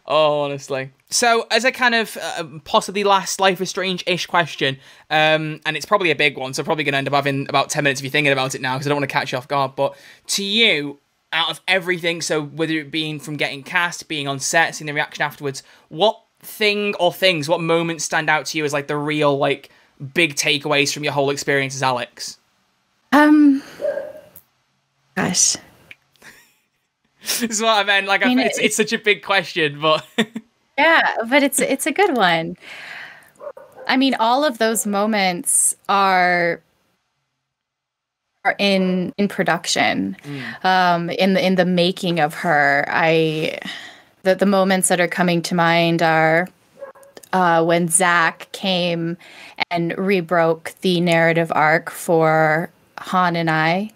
Oh, honestly. So as a kind of possibly last Life is Strange-ish question, and it's probably a big one, so I'm probably going to end up having about 10 minutes of you thinking about it now because I don't want to catch you off guard, but to you, out of everything, so whether it being from getting cast, being on set, seeing the reaction afterwards, what thing or things, what moments stand out to you as like the real like big takeaways from your whole experience as Alex? Gosh. This is what I meant. Like, I mean, it's such a big question, but yeah, but it's a good one. I mean, all of those moments are in production, in the making of her. The moments that are coming to mind are when Zach came and rebroke the narrative arc for Han and I.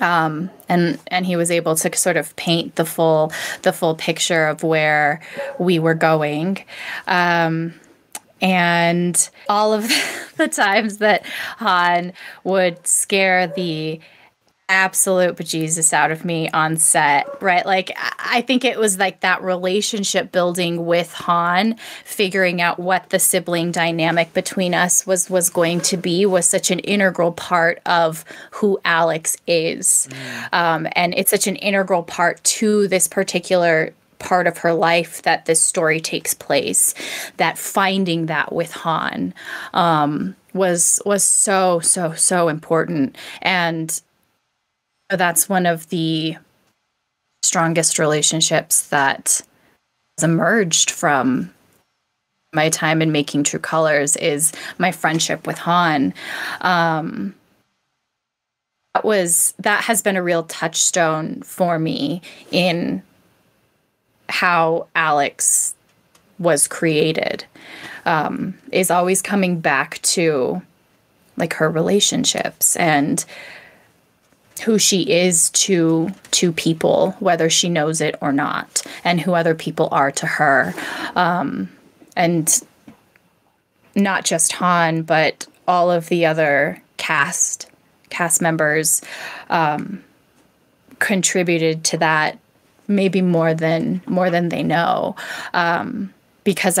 And he was able to sort of paint the full picture of where we were going, and all of the times that Han would scare the absolute bejesus out of me on set, right? Like, I think it was like that relationship building with Han, figuring out what the sibling dynamic between us was going to be, was such an integral part of who Alex is. And it's such an integral part to this particular part of her life that this story takes place, that finding that with Han was so important. And that's one of the strongest relationships that has emerged from my time in making True Colors, is my friendship with Han. that has been a real touchstone for me in how Alex was created, is always coming back to like her relationships and who she is to people, whether she knows it or not, and who other people are to her. And not just Han, but all of the other cast members contributed to that, maybe more than they know, because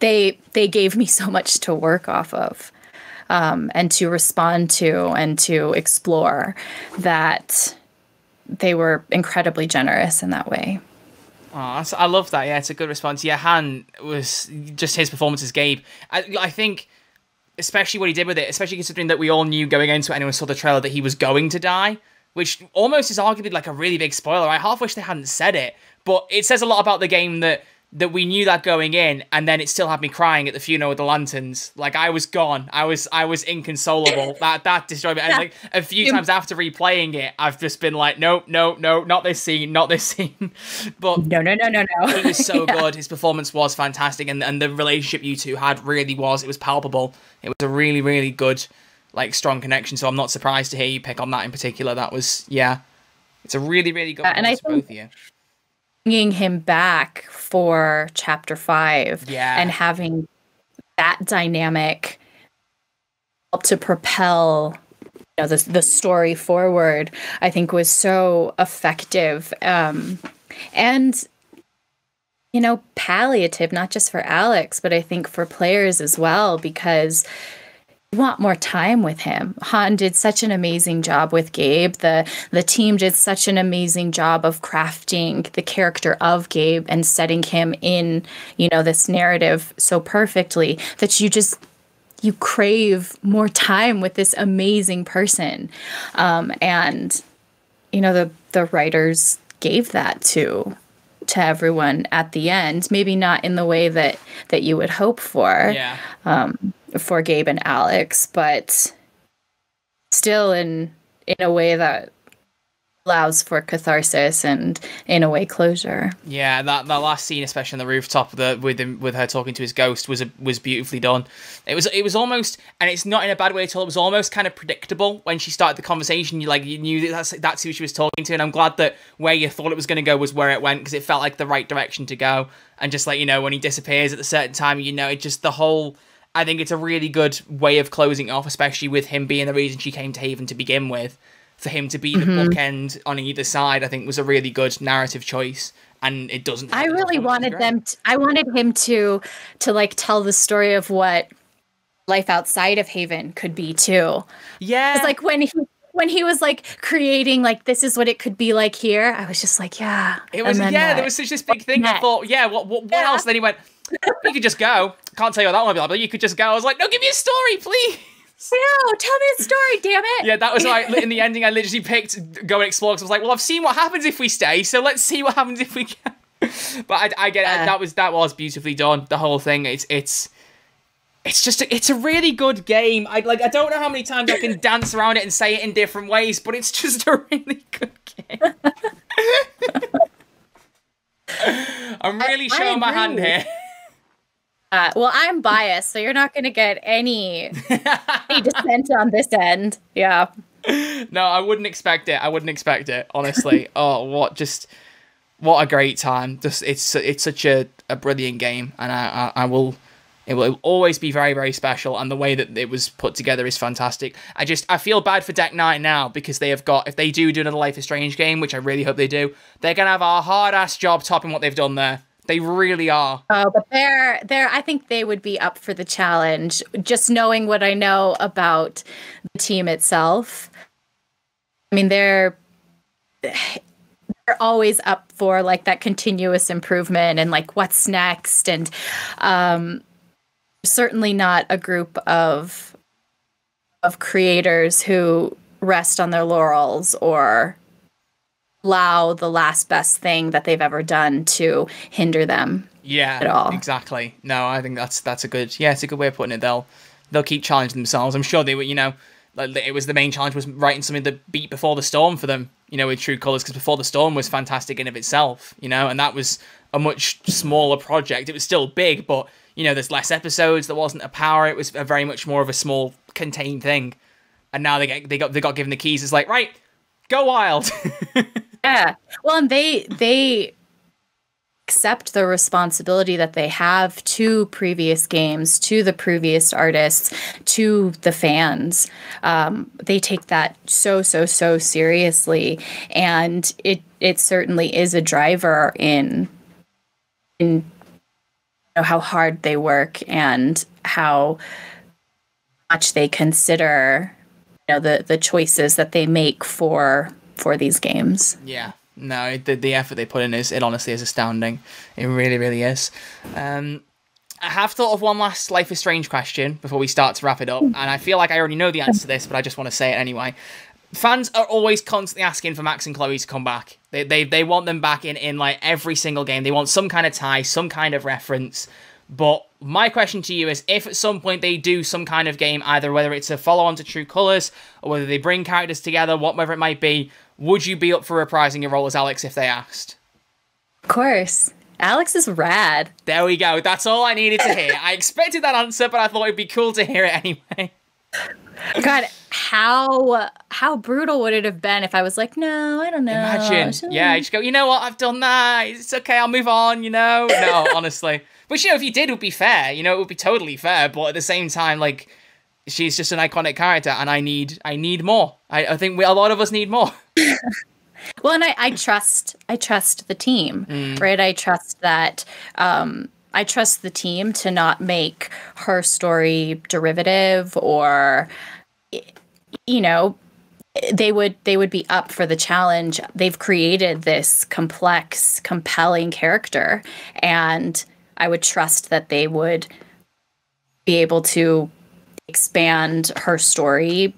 they gave me so much to work off of, and to respond to and to explore, that they were incredibly generous in that way. Oh, I love that. Yeah, it's a good response. Yeah, Han was just, his performance as Gabe, I think, especially what he did with it, especially considering that we all knew going into it, anyone saw the trailer, that he was going to die, which almost is arguably like a really big spoiler. I half wish they hadn't said it, but it says a lot about the game that we knew that going in, and then it still had me crying at the funeral with the lanterns. Like, I was gone. I was inconsolable. That destroyed me. And like a few times after replaying it, I've just been like, no, no, no, not this scene, not this scene. But no. It was so good. His performance was fantastic, and the relationship you two had really was, it was palpable. It was a really, really good, like, strong connection. So I'm not surprised to hear you pick on that in particular. That was, yeah, it's a really, really good one for both of you. Bringing him back for Chapter 5, yeah, and having that dynamic help to propel, you know, the story forward, I think was so effective, and, you know, palliative, not just for Alex, but I think for players as well, because you want more time with him. Han did such an amazing job with Gabe. The team did such an amazing job of crafting the character of Gabe and setting him in, you know, this narrative so perfectly that you crave more time with this amazing person. And, you know, the writers gave that to everyone at the end, maybe not in the way that you would hope for, yeah, for Gabe and Alex, but still in a way that allows for catharsis and, in a way, closure. Yeah, that last scene, especially on the rooftop, with her talking to his ghost, was beautifully done. It was almost, and it's not in a bad way at all, it was almost kind of predictable when she started the conversation. You knew that's who she was talking to, and I'm glad that where you thought it was going to go was where it went, because it felt like the right direction to go. And just, like, you know, when he disappears at a certain time, you know, it just, the whole, I think it's a really good way of closing it off, especially with him being the reason she came to Haven to begin with. For him to be the bookend on either side, I think, was a really good narrative choice, and it doesn't. I really wanted them. I wanted him to like tell the story of what life outside of Haven could be too. Yeah, it's like when he was like creating, like, this is what it could be like here. I was just like, yeah, it was. Yeah, there was such this big thing. I thought, yeah, what else? And then he went, you could just go. Can't tell you what that one would be, but you could just go. I was like, no, give me a story, please. No, tell me the story, damn it. Yeah, that was like, in the ending, I literally picked go and explore, because I was like, well, I've seen what happens if we stay, so let's see what happens if we go. But I get it. That was beautifully done, the whole thing. It's just it's a really good game. I don't know how many times I can dance around it and say it in different ways, but it's just a really good game. I'm really showing my hand here. Well, I'm biased, so you're not going to get any dissent on this end. Yeah. No, I wouldn't expect it. I wouldn't expect it, honestly. Oh, what a great time! Just it's such a brilliant game, and it will always be very, very special. And the way that it was put together is fantastic. I feel bad for Deck Nine now, because they have got, if they do another Life is Strange game, which I really hope they do, they're gonna have a hard ass job topping what they've done there. They really are. Oh, but they're. I think they would be up for the challenge. Just knowing what I know about the team itself, I mean, they're always up for, like, that continuous improvement and, like, what's next. And certainly not a group of creators who rest on their laurels or allow the last best thing that they've ever done to hinder them. Yeah, at all. Exactly. No, I think that's a good way of putting it. They'll keep challenging themselves. I'm sure they would, you know, like, it was the main challenge was writing something that beat Before the Storm for them, you know, with True Colors, because Before the Storm was fantastic in of itself, you know, and that was a much smaller project. It was still big, but, you know, there's less episodes. There wasn't a power. It was a very much more of a small, contained thing. And now they got given the keys. It's like, right, go wild. Yeah. Well, and they accept the responsibility that they have to previous games, to the previous artists, to the fans. They take that so seriously, and it certainly is a driver in you know, how hard they work and how much they consider, you know, the choices that they make for these games. Yeah. No, the effort they put in it honestly is astounding. It really, really is. I have thought of one last Life is Strange question before we start to wrap it up, and I feel like I already know the answer to this, but I just want to say it anyway. Fans are always constantly asking for Max and Chloe to come back. They want them back in like every single game. They want some kind of tie, some kind of reference. But my question to you is, if at some point they do some kind of game, either whether it's a follow-on to True Colors or whether they bring characters together, whatever it might be, would you be up for reprising your role as Alex if they asked? Of course. Alex is rad. There we go. That's all I needed to hear. I expected that answer, but I thought it'd be cool to hear it anyway. God, how brutal would it have been if I was like, no, I don't know. Imagine. Yeah, you just go, you know what? I've done that. It's okay. I'll move on, you know? No, honestly. But, you know, if you did, it would be fair. You know, it would be totally fair. But at the same time, like, she's just an iconic character, and I need more. I think a lot of us need more. Well, and I trust the team, right? I trust the team to not make her story derivative, or, you know, they would be up for the challenge. They've created this complex, compelling character, and I would trust that they would be able to expand her story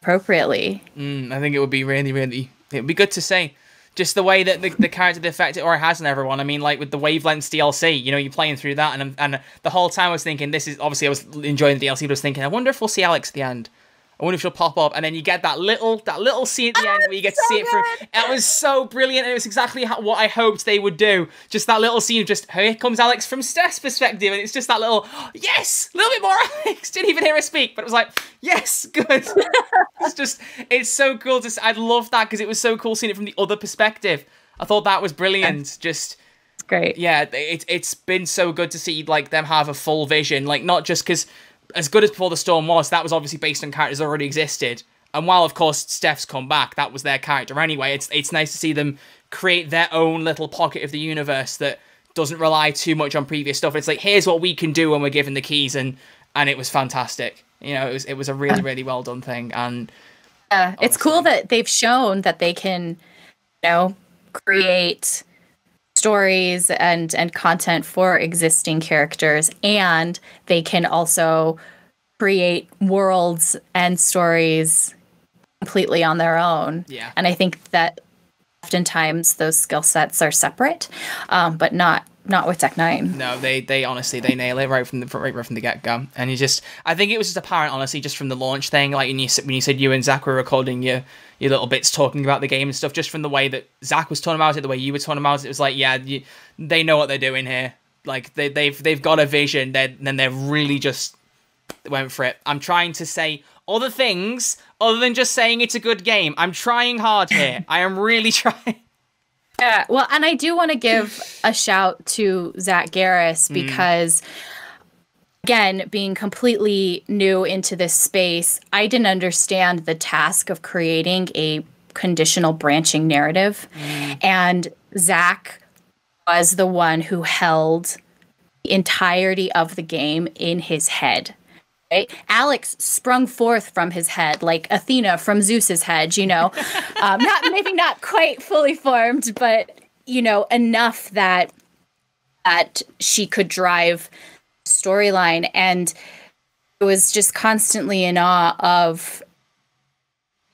appropriately. I think it would be really it'd be good to see just the way that the character, the effect it already has on everyone. I mean, like with the Wavelengths DLC, you know, you're playing through that, and the whole time I was thinking, this is obviously, I was enjoying the DLC, but I was thinking, I wonder if we'll see Alex at the end. I wonder if she'll pop up, and then you get that little scene at the end where you get to see it through. It was so brilliant, and it was exactly what I hoped they would do. Just that little scene of just, here comes Alex from Steph's perspective, and it's just that little, yes, a little bit more Alex. Didn't even hear her speak, but it was like, yes, good. It's just, it's so cool. I love that, because it was so cool seeing it from the other perspective. I thought that was brilliant. Just it's great. Yeah, it's been so good to see like them have a full vision, like not just because. As good as Before the Storm was, that was obviously based on characters that already existed. And while, of course, Steph's come back, that was their character anyway. It's nice to see them create their own little pocket of the universe that doesn't rely too much on previous stuff. It's like, here's what we can do when we're given the keys, and it was fantastic. You know, it was a really, really well done thing. And it's cool that they've shown that they can, you know, create stories and content for existing characters, and they can also create worlds and stories completely on their own. Yeah. And I think that oftentimes those skill sets are separate, but not with Deck Nine. No, they honestly, they nail it right from the get-go. And you just, I think it was just apparent, honestly, just from the launch thing, like when you said you and Zach were recording your little bits talking about the game and stuff, just from the way that Zach was talking about it, the way you were talking about it, it was like, yeah, they know what they're doing here. Like, they've got a vision, then they're really just went for it. I'm trying to say other things other than just saying it's a good game. I'm trying hard here. I am really trying. Yeah, well, and I do want to give a shout to Zach Garris, because, again, being completely new into this space, I didn't understand the task of creating a conditional branching narrative. And Zach was the one who held the entirety of the game in his head. Right? Alex sprung forth from his head like Athena from Zeus's head, you know, maybe not quite fully formed, but, you know, enough that she could drive storyline. And it was just constantly in awe of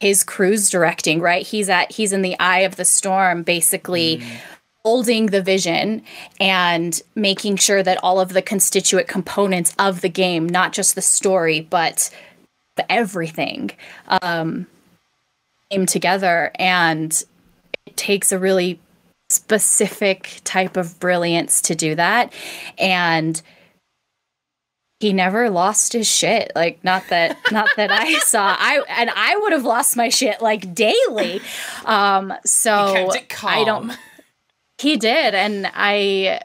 his crew's directing, right? He's in the eye of the storm, basically. Holding the vision and making sure that all of the constituent components of the game, not just the story, but everything came together, and it takes a really specific type of brilliance to do that. And he never lost his shit. Like, not that I saw. I would have lost my shit like daily. So he kept it calm. He did, and I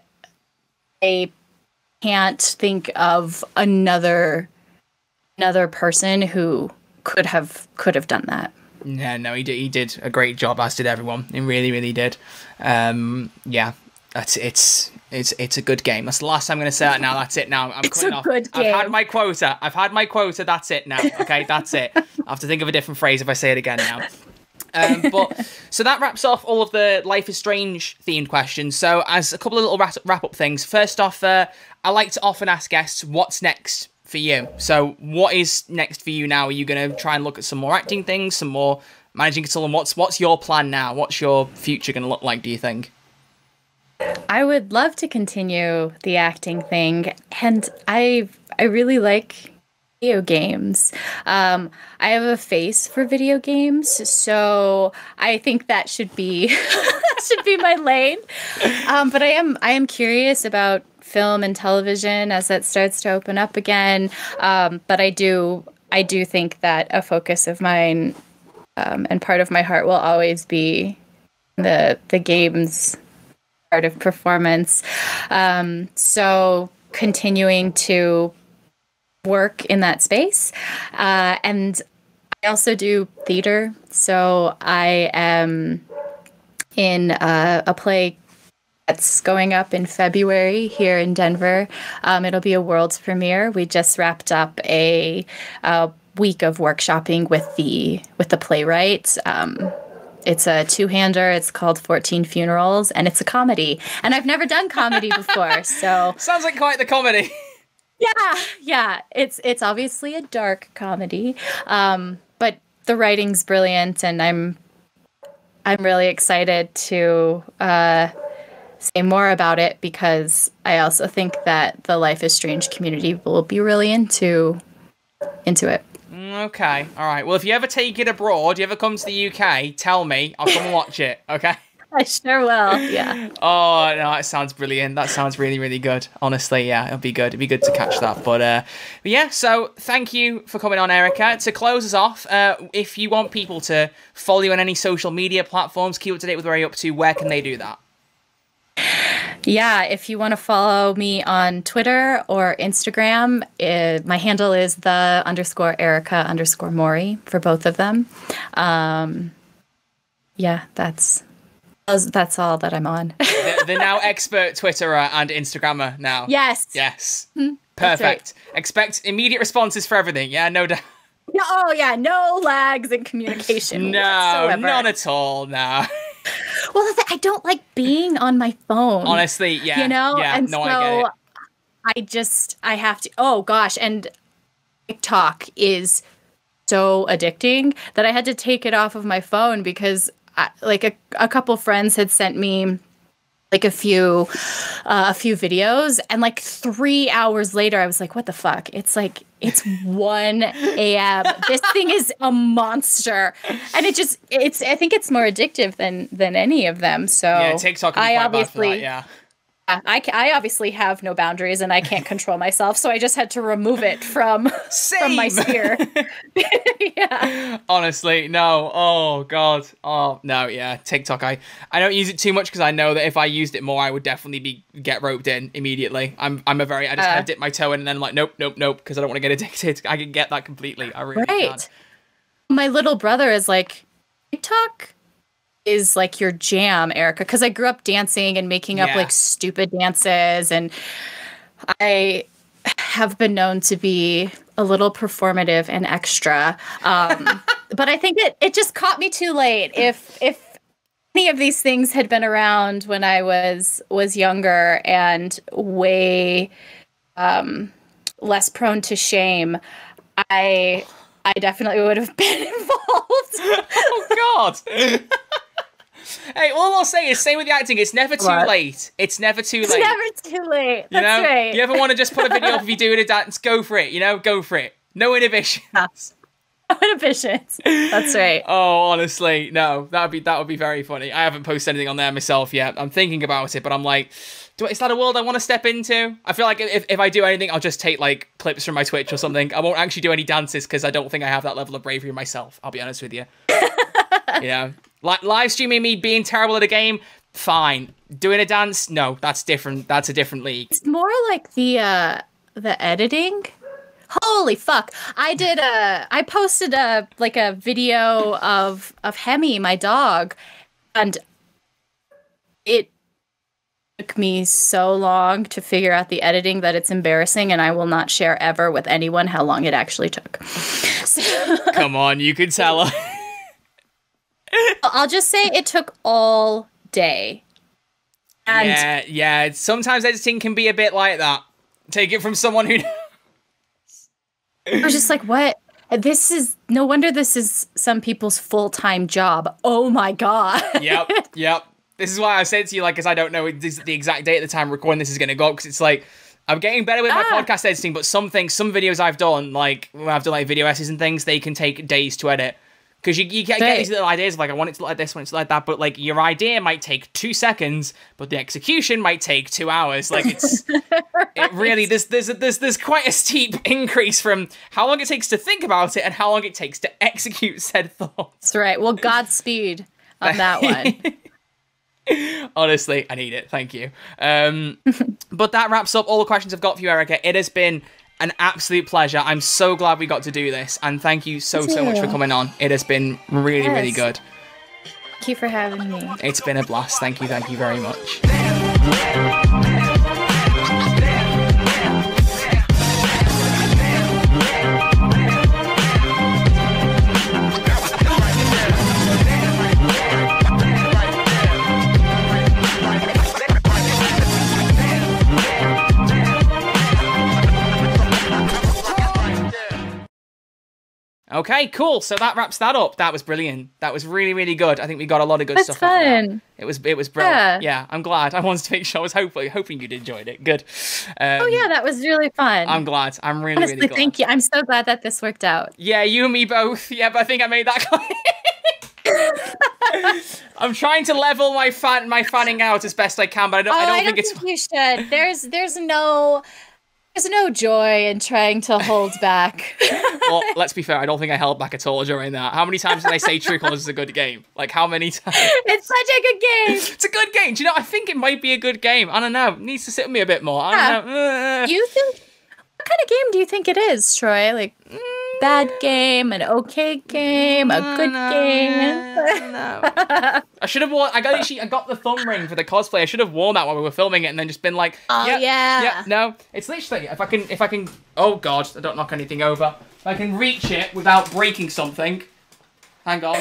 can't think of another person who could have done that. Yeah, no, he did a great job, as did everyone. He really, really did. Yeah. It's a good game. That's the last time I'm going to say that now. That's it now. I'm cutting off. Good game. I've had my quota. That's it now. Okay, that's it. I have to think of a different phrase if I say it again now. But so that wraps off all of the Life is Strange themed questions. So as a couple of little wrap up things. First off, I like to often ask guests, what's next for you? So what is next for you now? Are you going to try and look at some more acting things, some more managing consulting? What's your plan now? What's your future going to look like, do you think? I would love to continue the acting thing, and I really like video games. I have a face for video games, so I think that should be my lane. But I am curious about film and television as that starts to open up again. But I do think that a focus of mine and part of my heart will always be the games part of performance. So continuing to work in that space. And I also do theater. So I am in a play that's going up in February here in Denver. It'll be a world premiere. We just wrapped up a week of workshopping with the playwright. It's a two-hander. It's called 14 Funerals, and it's a comedy. And I've never done comedy before, so... Sounds like quite the comedy. Yeah. It's obviously a dark comedy, but the writing's brilliant, and I'm really excited to say more about it, because I also think that the Life is Strange community will be really into it. Okay, all right. Well, if you ever take it abroad, you ever come to the UK, tell me. I'll come and watch it, okay? I sure will, yeah. Oh, no, that sounds brilliant. That sounds really, really good. Honestly, yeah, it'll be good. It'll be good to catch that. But yeah, so thank you for coming on, Erika. To close us off, if you want people to follow you on any social media platforms, keep up to date with where you're up to, where can they do that? Yeah, if you want to follow me on Twitter or Instagram, my handle is _Erika_Mori for both of them. Yeah, that's all that I'm on. The now expert Twitterer and Instagrammer now. Yes. Perfect. Right. Expect immediate responses for everything. Yeah, no doubt. Oh yeah, no lags in communication. No, whatsoever. Not at all. No. Well, I don't like being on my phone. Honestly, yeah. You know? Yeah, and no, so I get it. I have to, oh gosh. And TikTok is so addicting that I had to take it off of my phone, because a couple friends had sent me like a few videos, and like 3 hours later, I was like, what the fuck? It's like, it's 1 a.m. This thing is a monster. And I think it's more addictive than any of them. So yeah, TikTok can be quite bad for that, yeah. I obviously have no boundaries, and I can't control myself, so I just had to remove it from my sphere. Yeah. Honestly, no. Oh, God. Oh, no, yeah. TikTok, I don't use it too much, because I know that if I used it more, I would definitely get roped in immediately. I just kind of dip my toe in, and then I'm like, nope, because I don't want to get addicted. I can get that completely. I really can. My little brother is like, TikTok is like your jam, Erika, because I grew up dancing and making up like stupid dances, and I have been known to be a little performative and extra, but I think it just caught me too late. If any of these things had been around when I was younger and way less prone to shame, I definitely would have been involved. Oh God. Hey, all I'll say is, same with the acting, it's never too late. It's never too late. It's never too late. That's right. You ever want to just put a video up, if you're doing a dance, go for it. Go for it. No inhibitions. Inhibitions. That's right. Oh, honestly, no, that would be very funny. I haven't posted anything on there myself yet. I'm thinking about it, but I'm like, is that a world I want to step into? I feel like if I do anything, I'll just take like clips from my Twitch or something. I won't actually do any dances because I don't think I have that level of bravery myself. I'll be honest with you. Yeah, like live streaming me being terrible at a game, fine. Doing a dance, no, that's different. That's a different league. It's more like the editing. Holy fuck! I posted like a video of Hemi, my dog, and it took me so long to figure out the editing that it's embarrassing, and I will not share ever with anyone how long it actually took. So, come on, you could tell us. I'll just say it took all day. And yeah. Sometimes editing can be a bit like that. Take it from someone who. I was just like, what? This is, no wonder this is some people's full-time job. Oh my God. Yep. This is why I said to you, like, because I don't know the exact date at the time recording this is going to go, because it's like, I'm getting better with my podcast editing, but some videos I've done, like, when I've done, like, video essays and things, they can take days to edit. Because you get these little ideas of, like, I want it to look like this, I want it to look like that, but, like, your idea might take 2 seconds, but the execution might take 2 hours. Like, it's... Right. It really... There's quite a steep increase from how long it takes to think about it and how long it takes to execute said thoughts. That's right. Well, Godspeed on that one. Honestly, I need it. Thank you. But that wraps up all the questions I've got for you, Erika. It has been... an absolute pleasure. I'm so glad we got to do this, and thank you so much for coming on. It has been really, really good. Thank you for having me. It's been a blast. Thank you very much. Okay, cool. So that wraps that up. That was brilliant. That was really, really good. I think we got a lot of good stuff. That's fun. It was brilliant. Yeah, I'm glad. I wanted to make sure. I was hoping you'd enjoyed it. Good. Oh yeah, that was really fun. I'm glad. I'm really, honestly, really glad. Thank you. I'm so glad that this worked out. Yeah, you and me both. Yeah, but I think I made that clear. I'm trying to level my fanning out as best I can, but I don't think you should. There's no joy in trying to hold back. Well, let's be fair. I don't think I held back at all during that. How many times did I say True Colors is a good game? Like, how many times? It's such a good game. It's a good game. Do you know, I think it might be a good game. I don't know. It needs to sit with me a bit more. I don't know. What kind of game do you think it is, Troy? Like, bad game, an okay game, a good game? No. I got the thumb ring for the cosplay. I should have worn that while we were filming it and then just been like, no. It's literally, if I can, oh God, I don't knock anything over. If I can reach it without breaking something. Hang on,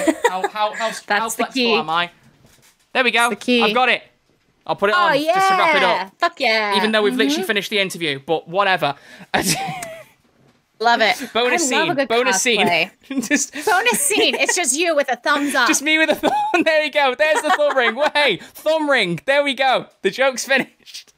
how flexible am I? There we go, I've got it. I'll put it on just to wrap it up. Fuck yeah. Even though we've literally finished the interview, but whatever. Love it. Bonus scene. Just... bonus scene. It's just you with a thumbs up. Just me with a thumb. There you go. There's the thumb ring. Hey, thumb ring. There we go. The joke's finished.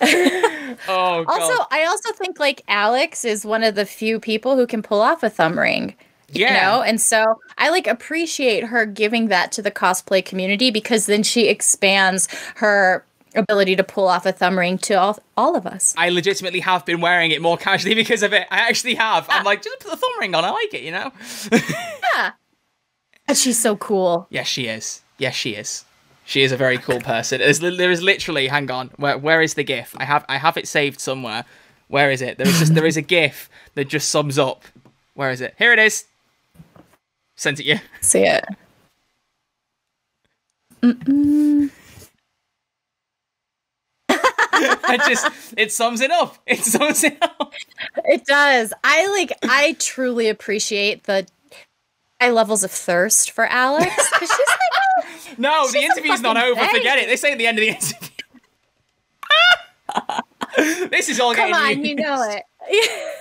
Oh, God. I also think like Alex is one of the few people who can pull off a thumb ring. You know? And so I like appreciate her giving that to the cosplay community because then she expands her ability to pull off a thumb ring to all of us. I legitimately have been wearing it more casually because of it. I actually have. I'm like, just put the thumb ring on. I like it, you know? Yeah. And she's so cool. Yes, she is. Yes, she is. She is a very cool person. There is literally, hang on, where is the GIF? I have it saved somewhere. Where is it? There is a GIF that just sums up. Where is it? Here it is. Sent it you. See it. Mm-mm. It sums it up. It sums it up. It does. I truly appreciate the high levels of thirst for Alex. She's like, no, the interview's not over. Thing. Forget it. This ain't the end of the interview. This is all. Come on, you know it.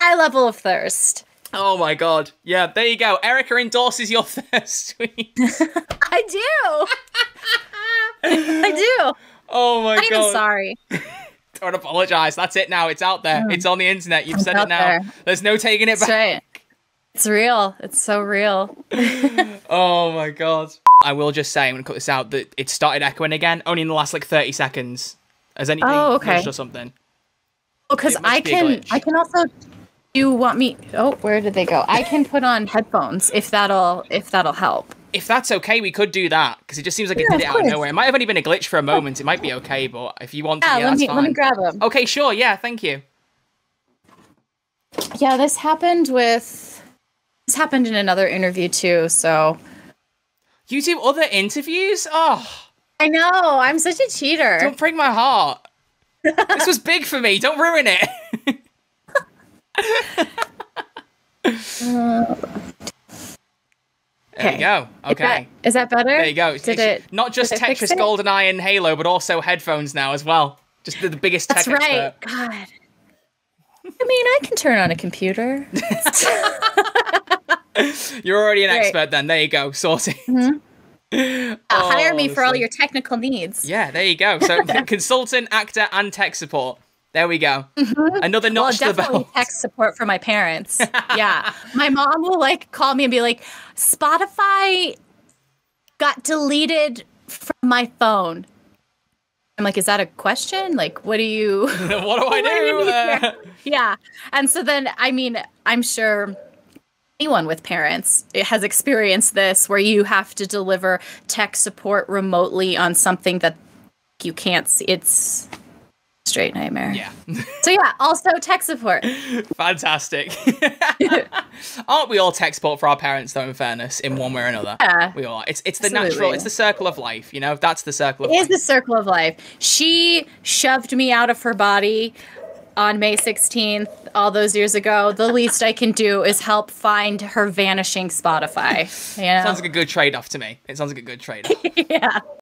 High level of thirst. Oh my God. Yeah, there you go. Erika endorses your thirst tweets. I do. I do. Oh my God. I'm even sorry. Don't apologize. That's it now. It's out there. It's on the internet. You've said it now. There's no taking it back. That's right. It's real. It's so real. Oh my god. I will just say, I'm going to cut this out, that it started echoing again, only in the last like 30 seconds. Has anything glitched or something? Oh, because I can also... You want me... Oh, where did they go? I can put on headphones if that'll help. If that's okay, we could do that, because it just seems like it did it out of nowhere. It might have only been a glitch for a moment. It might be okay, but if you want to, yeah, that's fine. Let me grab them. Okay, sure. Yeah, thank you. Yeah, this happened with... This happened in another interview, too, so... You do other interviews? Oh. I know. I'm such a cheater. Don't break my heart. This was big for me. Don't ruin it. There you go. Okay. Is that better? There you go. Did it, not just Tetris, Goldeneye, and Halo, but also headphones now as well. Just the biggest tech expert. That's right. God. I mean, I can turn on a computer. You're already an expert then. There you go. Sorted. Mm-hmm. Hire me for all your technical needs. Yeah, there you go. So consultant, actor, and tech support. There we go. Mm-hmm. Another notch to the belt. Definitely tech support for my parents. Yeah. My mom will like call me and be like, Spotify got deleted from my phone. I'm like, is that a question? Like, what do you... what do I do? Yeah. And so then, I mean, I'm sure... anyone with parents has experienced this, where you have to deliver tech support remotely on something that you can't see. It's a straight nightmare. Yeah. So yeah, also tech support. Fantastic. Aren't we all tech support for our parents, though, in fairness, in one way or another? Yeah. We are. It's the natural, it's the circle of life, you know? That's the circle of life. It is the circle of life. She shoved me out of her body on May 16th, all those years ago. The least I can do is help find her vanishing Spotify. You know? Sounds like a good trade-off to me. It sounds like a good trade-off. Yeah.